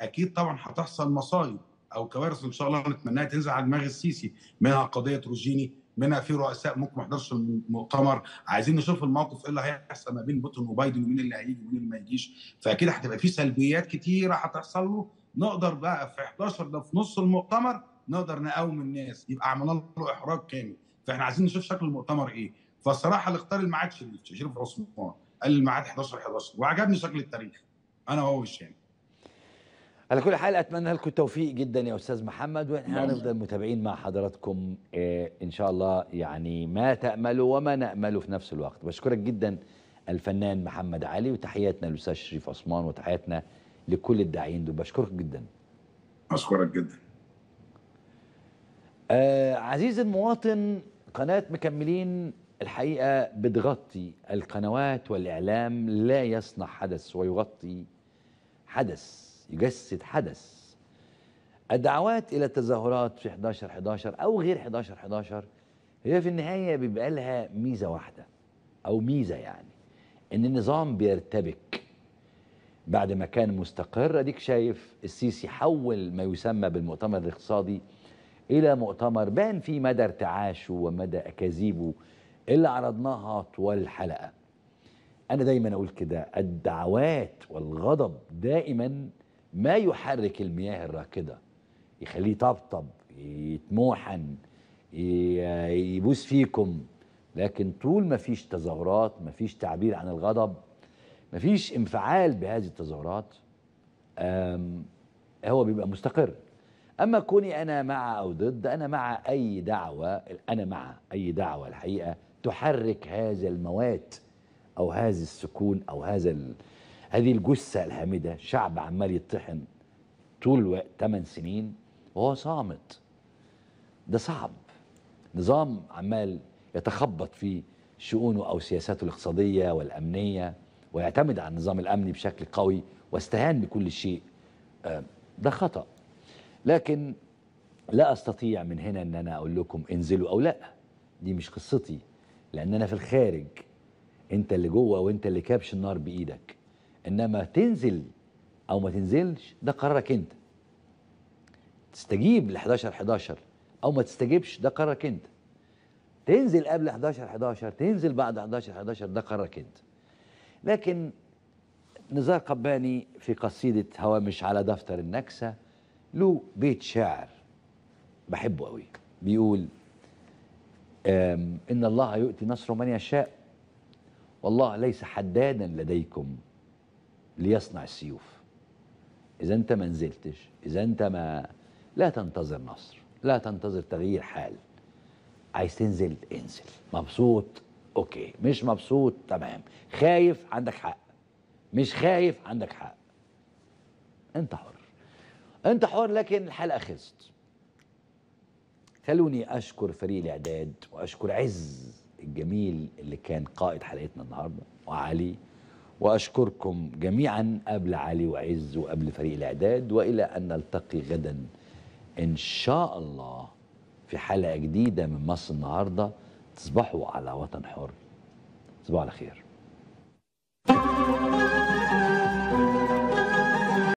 اكيد طبعا هتحصل مصايب او كوارث ان شاء الله نتمناها تنزل على دماغ السيسي، منها قضيه روجيني، منها في رؤساء ممكن ما يحضرش المؤتمر، عايزين نشوف الموقف ايه اللي هيحصل ما بين بوتين وبايدن ومين اللي هيجي ومين اللي ما يجيش، فاكيد هتبقى في سلبيات كتيره هتحصل له. نقدر بقى في احد عشر ده في نص المؤتمر نقدر نقاوم الناس، يبقى عملنا له احراج كامل، فاحنا عايزين نشوف شكل المؤتمر ايه. فالصراحه اللي اختار الميعاد شريف شريف عثمان قال الميعاد احد عشر احد عشر وعجبني شكل التاريخ انا وهو هشام. على كل حال اتمنى لكم التوفيق جدا يا استاذ محمد، واحنا هنفضل متابعين مع حضراتكم ان شاء الله يعني ما تاملوا وما نامله في نفس الوقت. بشكرك جدا الفنان محمد علي، وتحياتنا للاستاذ شريف عثمان، وتحياتنا لكل الداعين دول. بشكرك جدا. بشكرك جدا. آه عزيزي المواطن، قناة مكملين الحقيقة بتغطي القنوات والإعلام، لا يصنع حدث ويغطي حدث، يجسد حدث. الدعوات إلى التظاهرات في احد عشر احد عشر أو غير احد عشر احد عشر هي في النهاية بيبقى لها ميزة واحدة أو ميزة، يعني إن النظام بيرتبك بعد ما كان مستقر. أديك شايف السيسي حول ما يسمى بالمؤتمر الاقتصادي إلى مؤتمر بان فيه مدى ارتعاشه ومدى أكاذيبه اللي عرضناها طوال الحلقة. أنا دايما أقول كده، الدعوات والغضب دائما ما يحرك المياه الراكدة، يخليه يطبطب، يتموحن، يبوس فيكم، لكن طول ما فيش تظاهرات، ما فيش تعبير عن الغضب، ما فيش انفعال بهذه التظاهرات، هو بيبقى مستقر. أما كوني أنا مع أو ضد، أنا مع أي دعوة، أنا مع أي دعوة الحقيقة تحرك هذا الموات أو هذا السكون أو هذا هذه الجثه الهامده، شعب عمال يطحن طول الوقت ثمان سنين وهو صامت. ده صعب، نظام عمال يتخبط في شؤونه او سياساته الاقتصاديه والامنيه ويعتمد على النظام الامني بشكل قوي واستهان بكل شيء. ده خطأ، لكن لا استطيع من هنا ان انا اقول لكم انزلوا او لا، دي مش قصتي، لان انا في الخارج، انت اللي جوه وانت اللي كابش النار بايدك، انما تنزل او ما تنزلش ده قرارك انت. تستجيب ل حداشر حداشر او ما تستجيبش ده قرارك انت. تنزل قبل حداشر حداشر، تنزل بعد حداشر حداشر، ده قرارك انت. لكن نزار قباني في قصيدة هوامش على دفتر النكسة له بيت شعر بحبه قوي، بيقول إن الله يؤتي نصره من يشاء والله ليس حدادا لديكم ليصنع السيوف. إذا أنت ما نزلتش، إذا أنت ما لا تنتظر نصر، لا تنتظر تغيير حال، عايز تنزل انزل. مبسوط؟ أوكي. مش مبسوط؟ تمام. خايف؟ عندك حق. مش خايف؟ عندك حق. انت حر، انت حر، لكن الحلقه خلصت. خلوني اشكر فريق الاعداد واشكر عز الجميل اللي كان قائد حلقتنا النهارده وعلي، واشكركم جميعا قبل علي وعز وقبل فريق الاعداد، والى ان نلتقي غدا ان شاء الله في حلقه جديده من مصر النهارده. تصبحوا على وطن حر، تصبحوا على خير.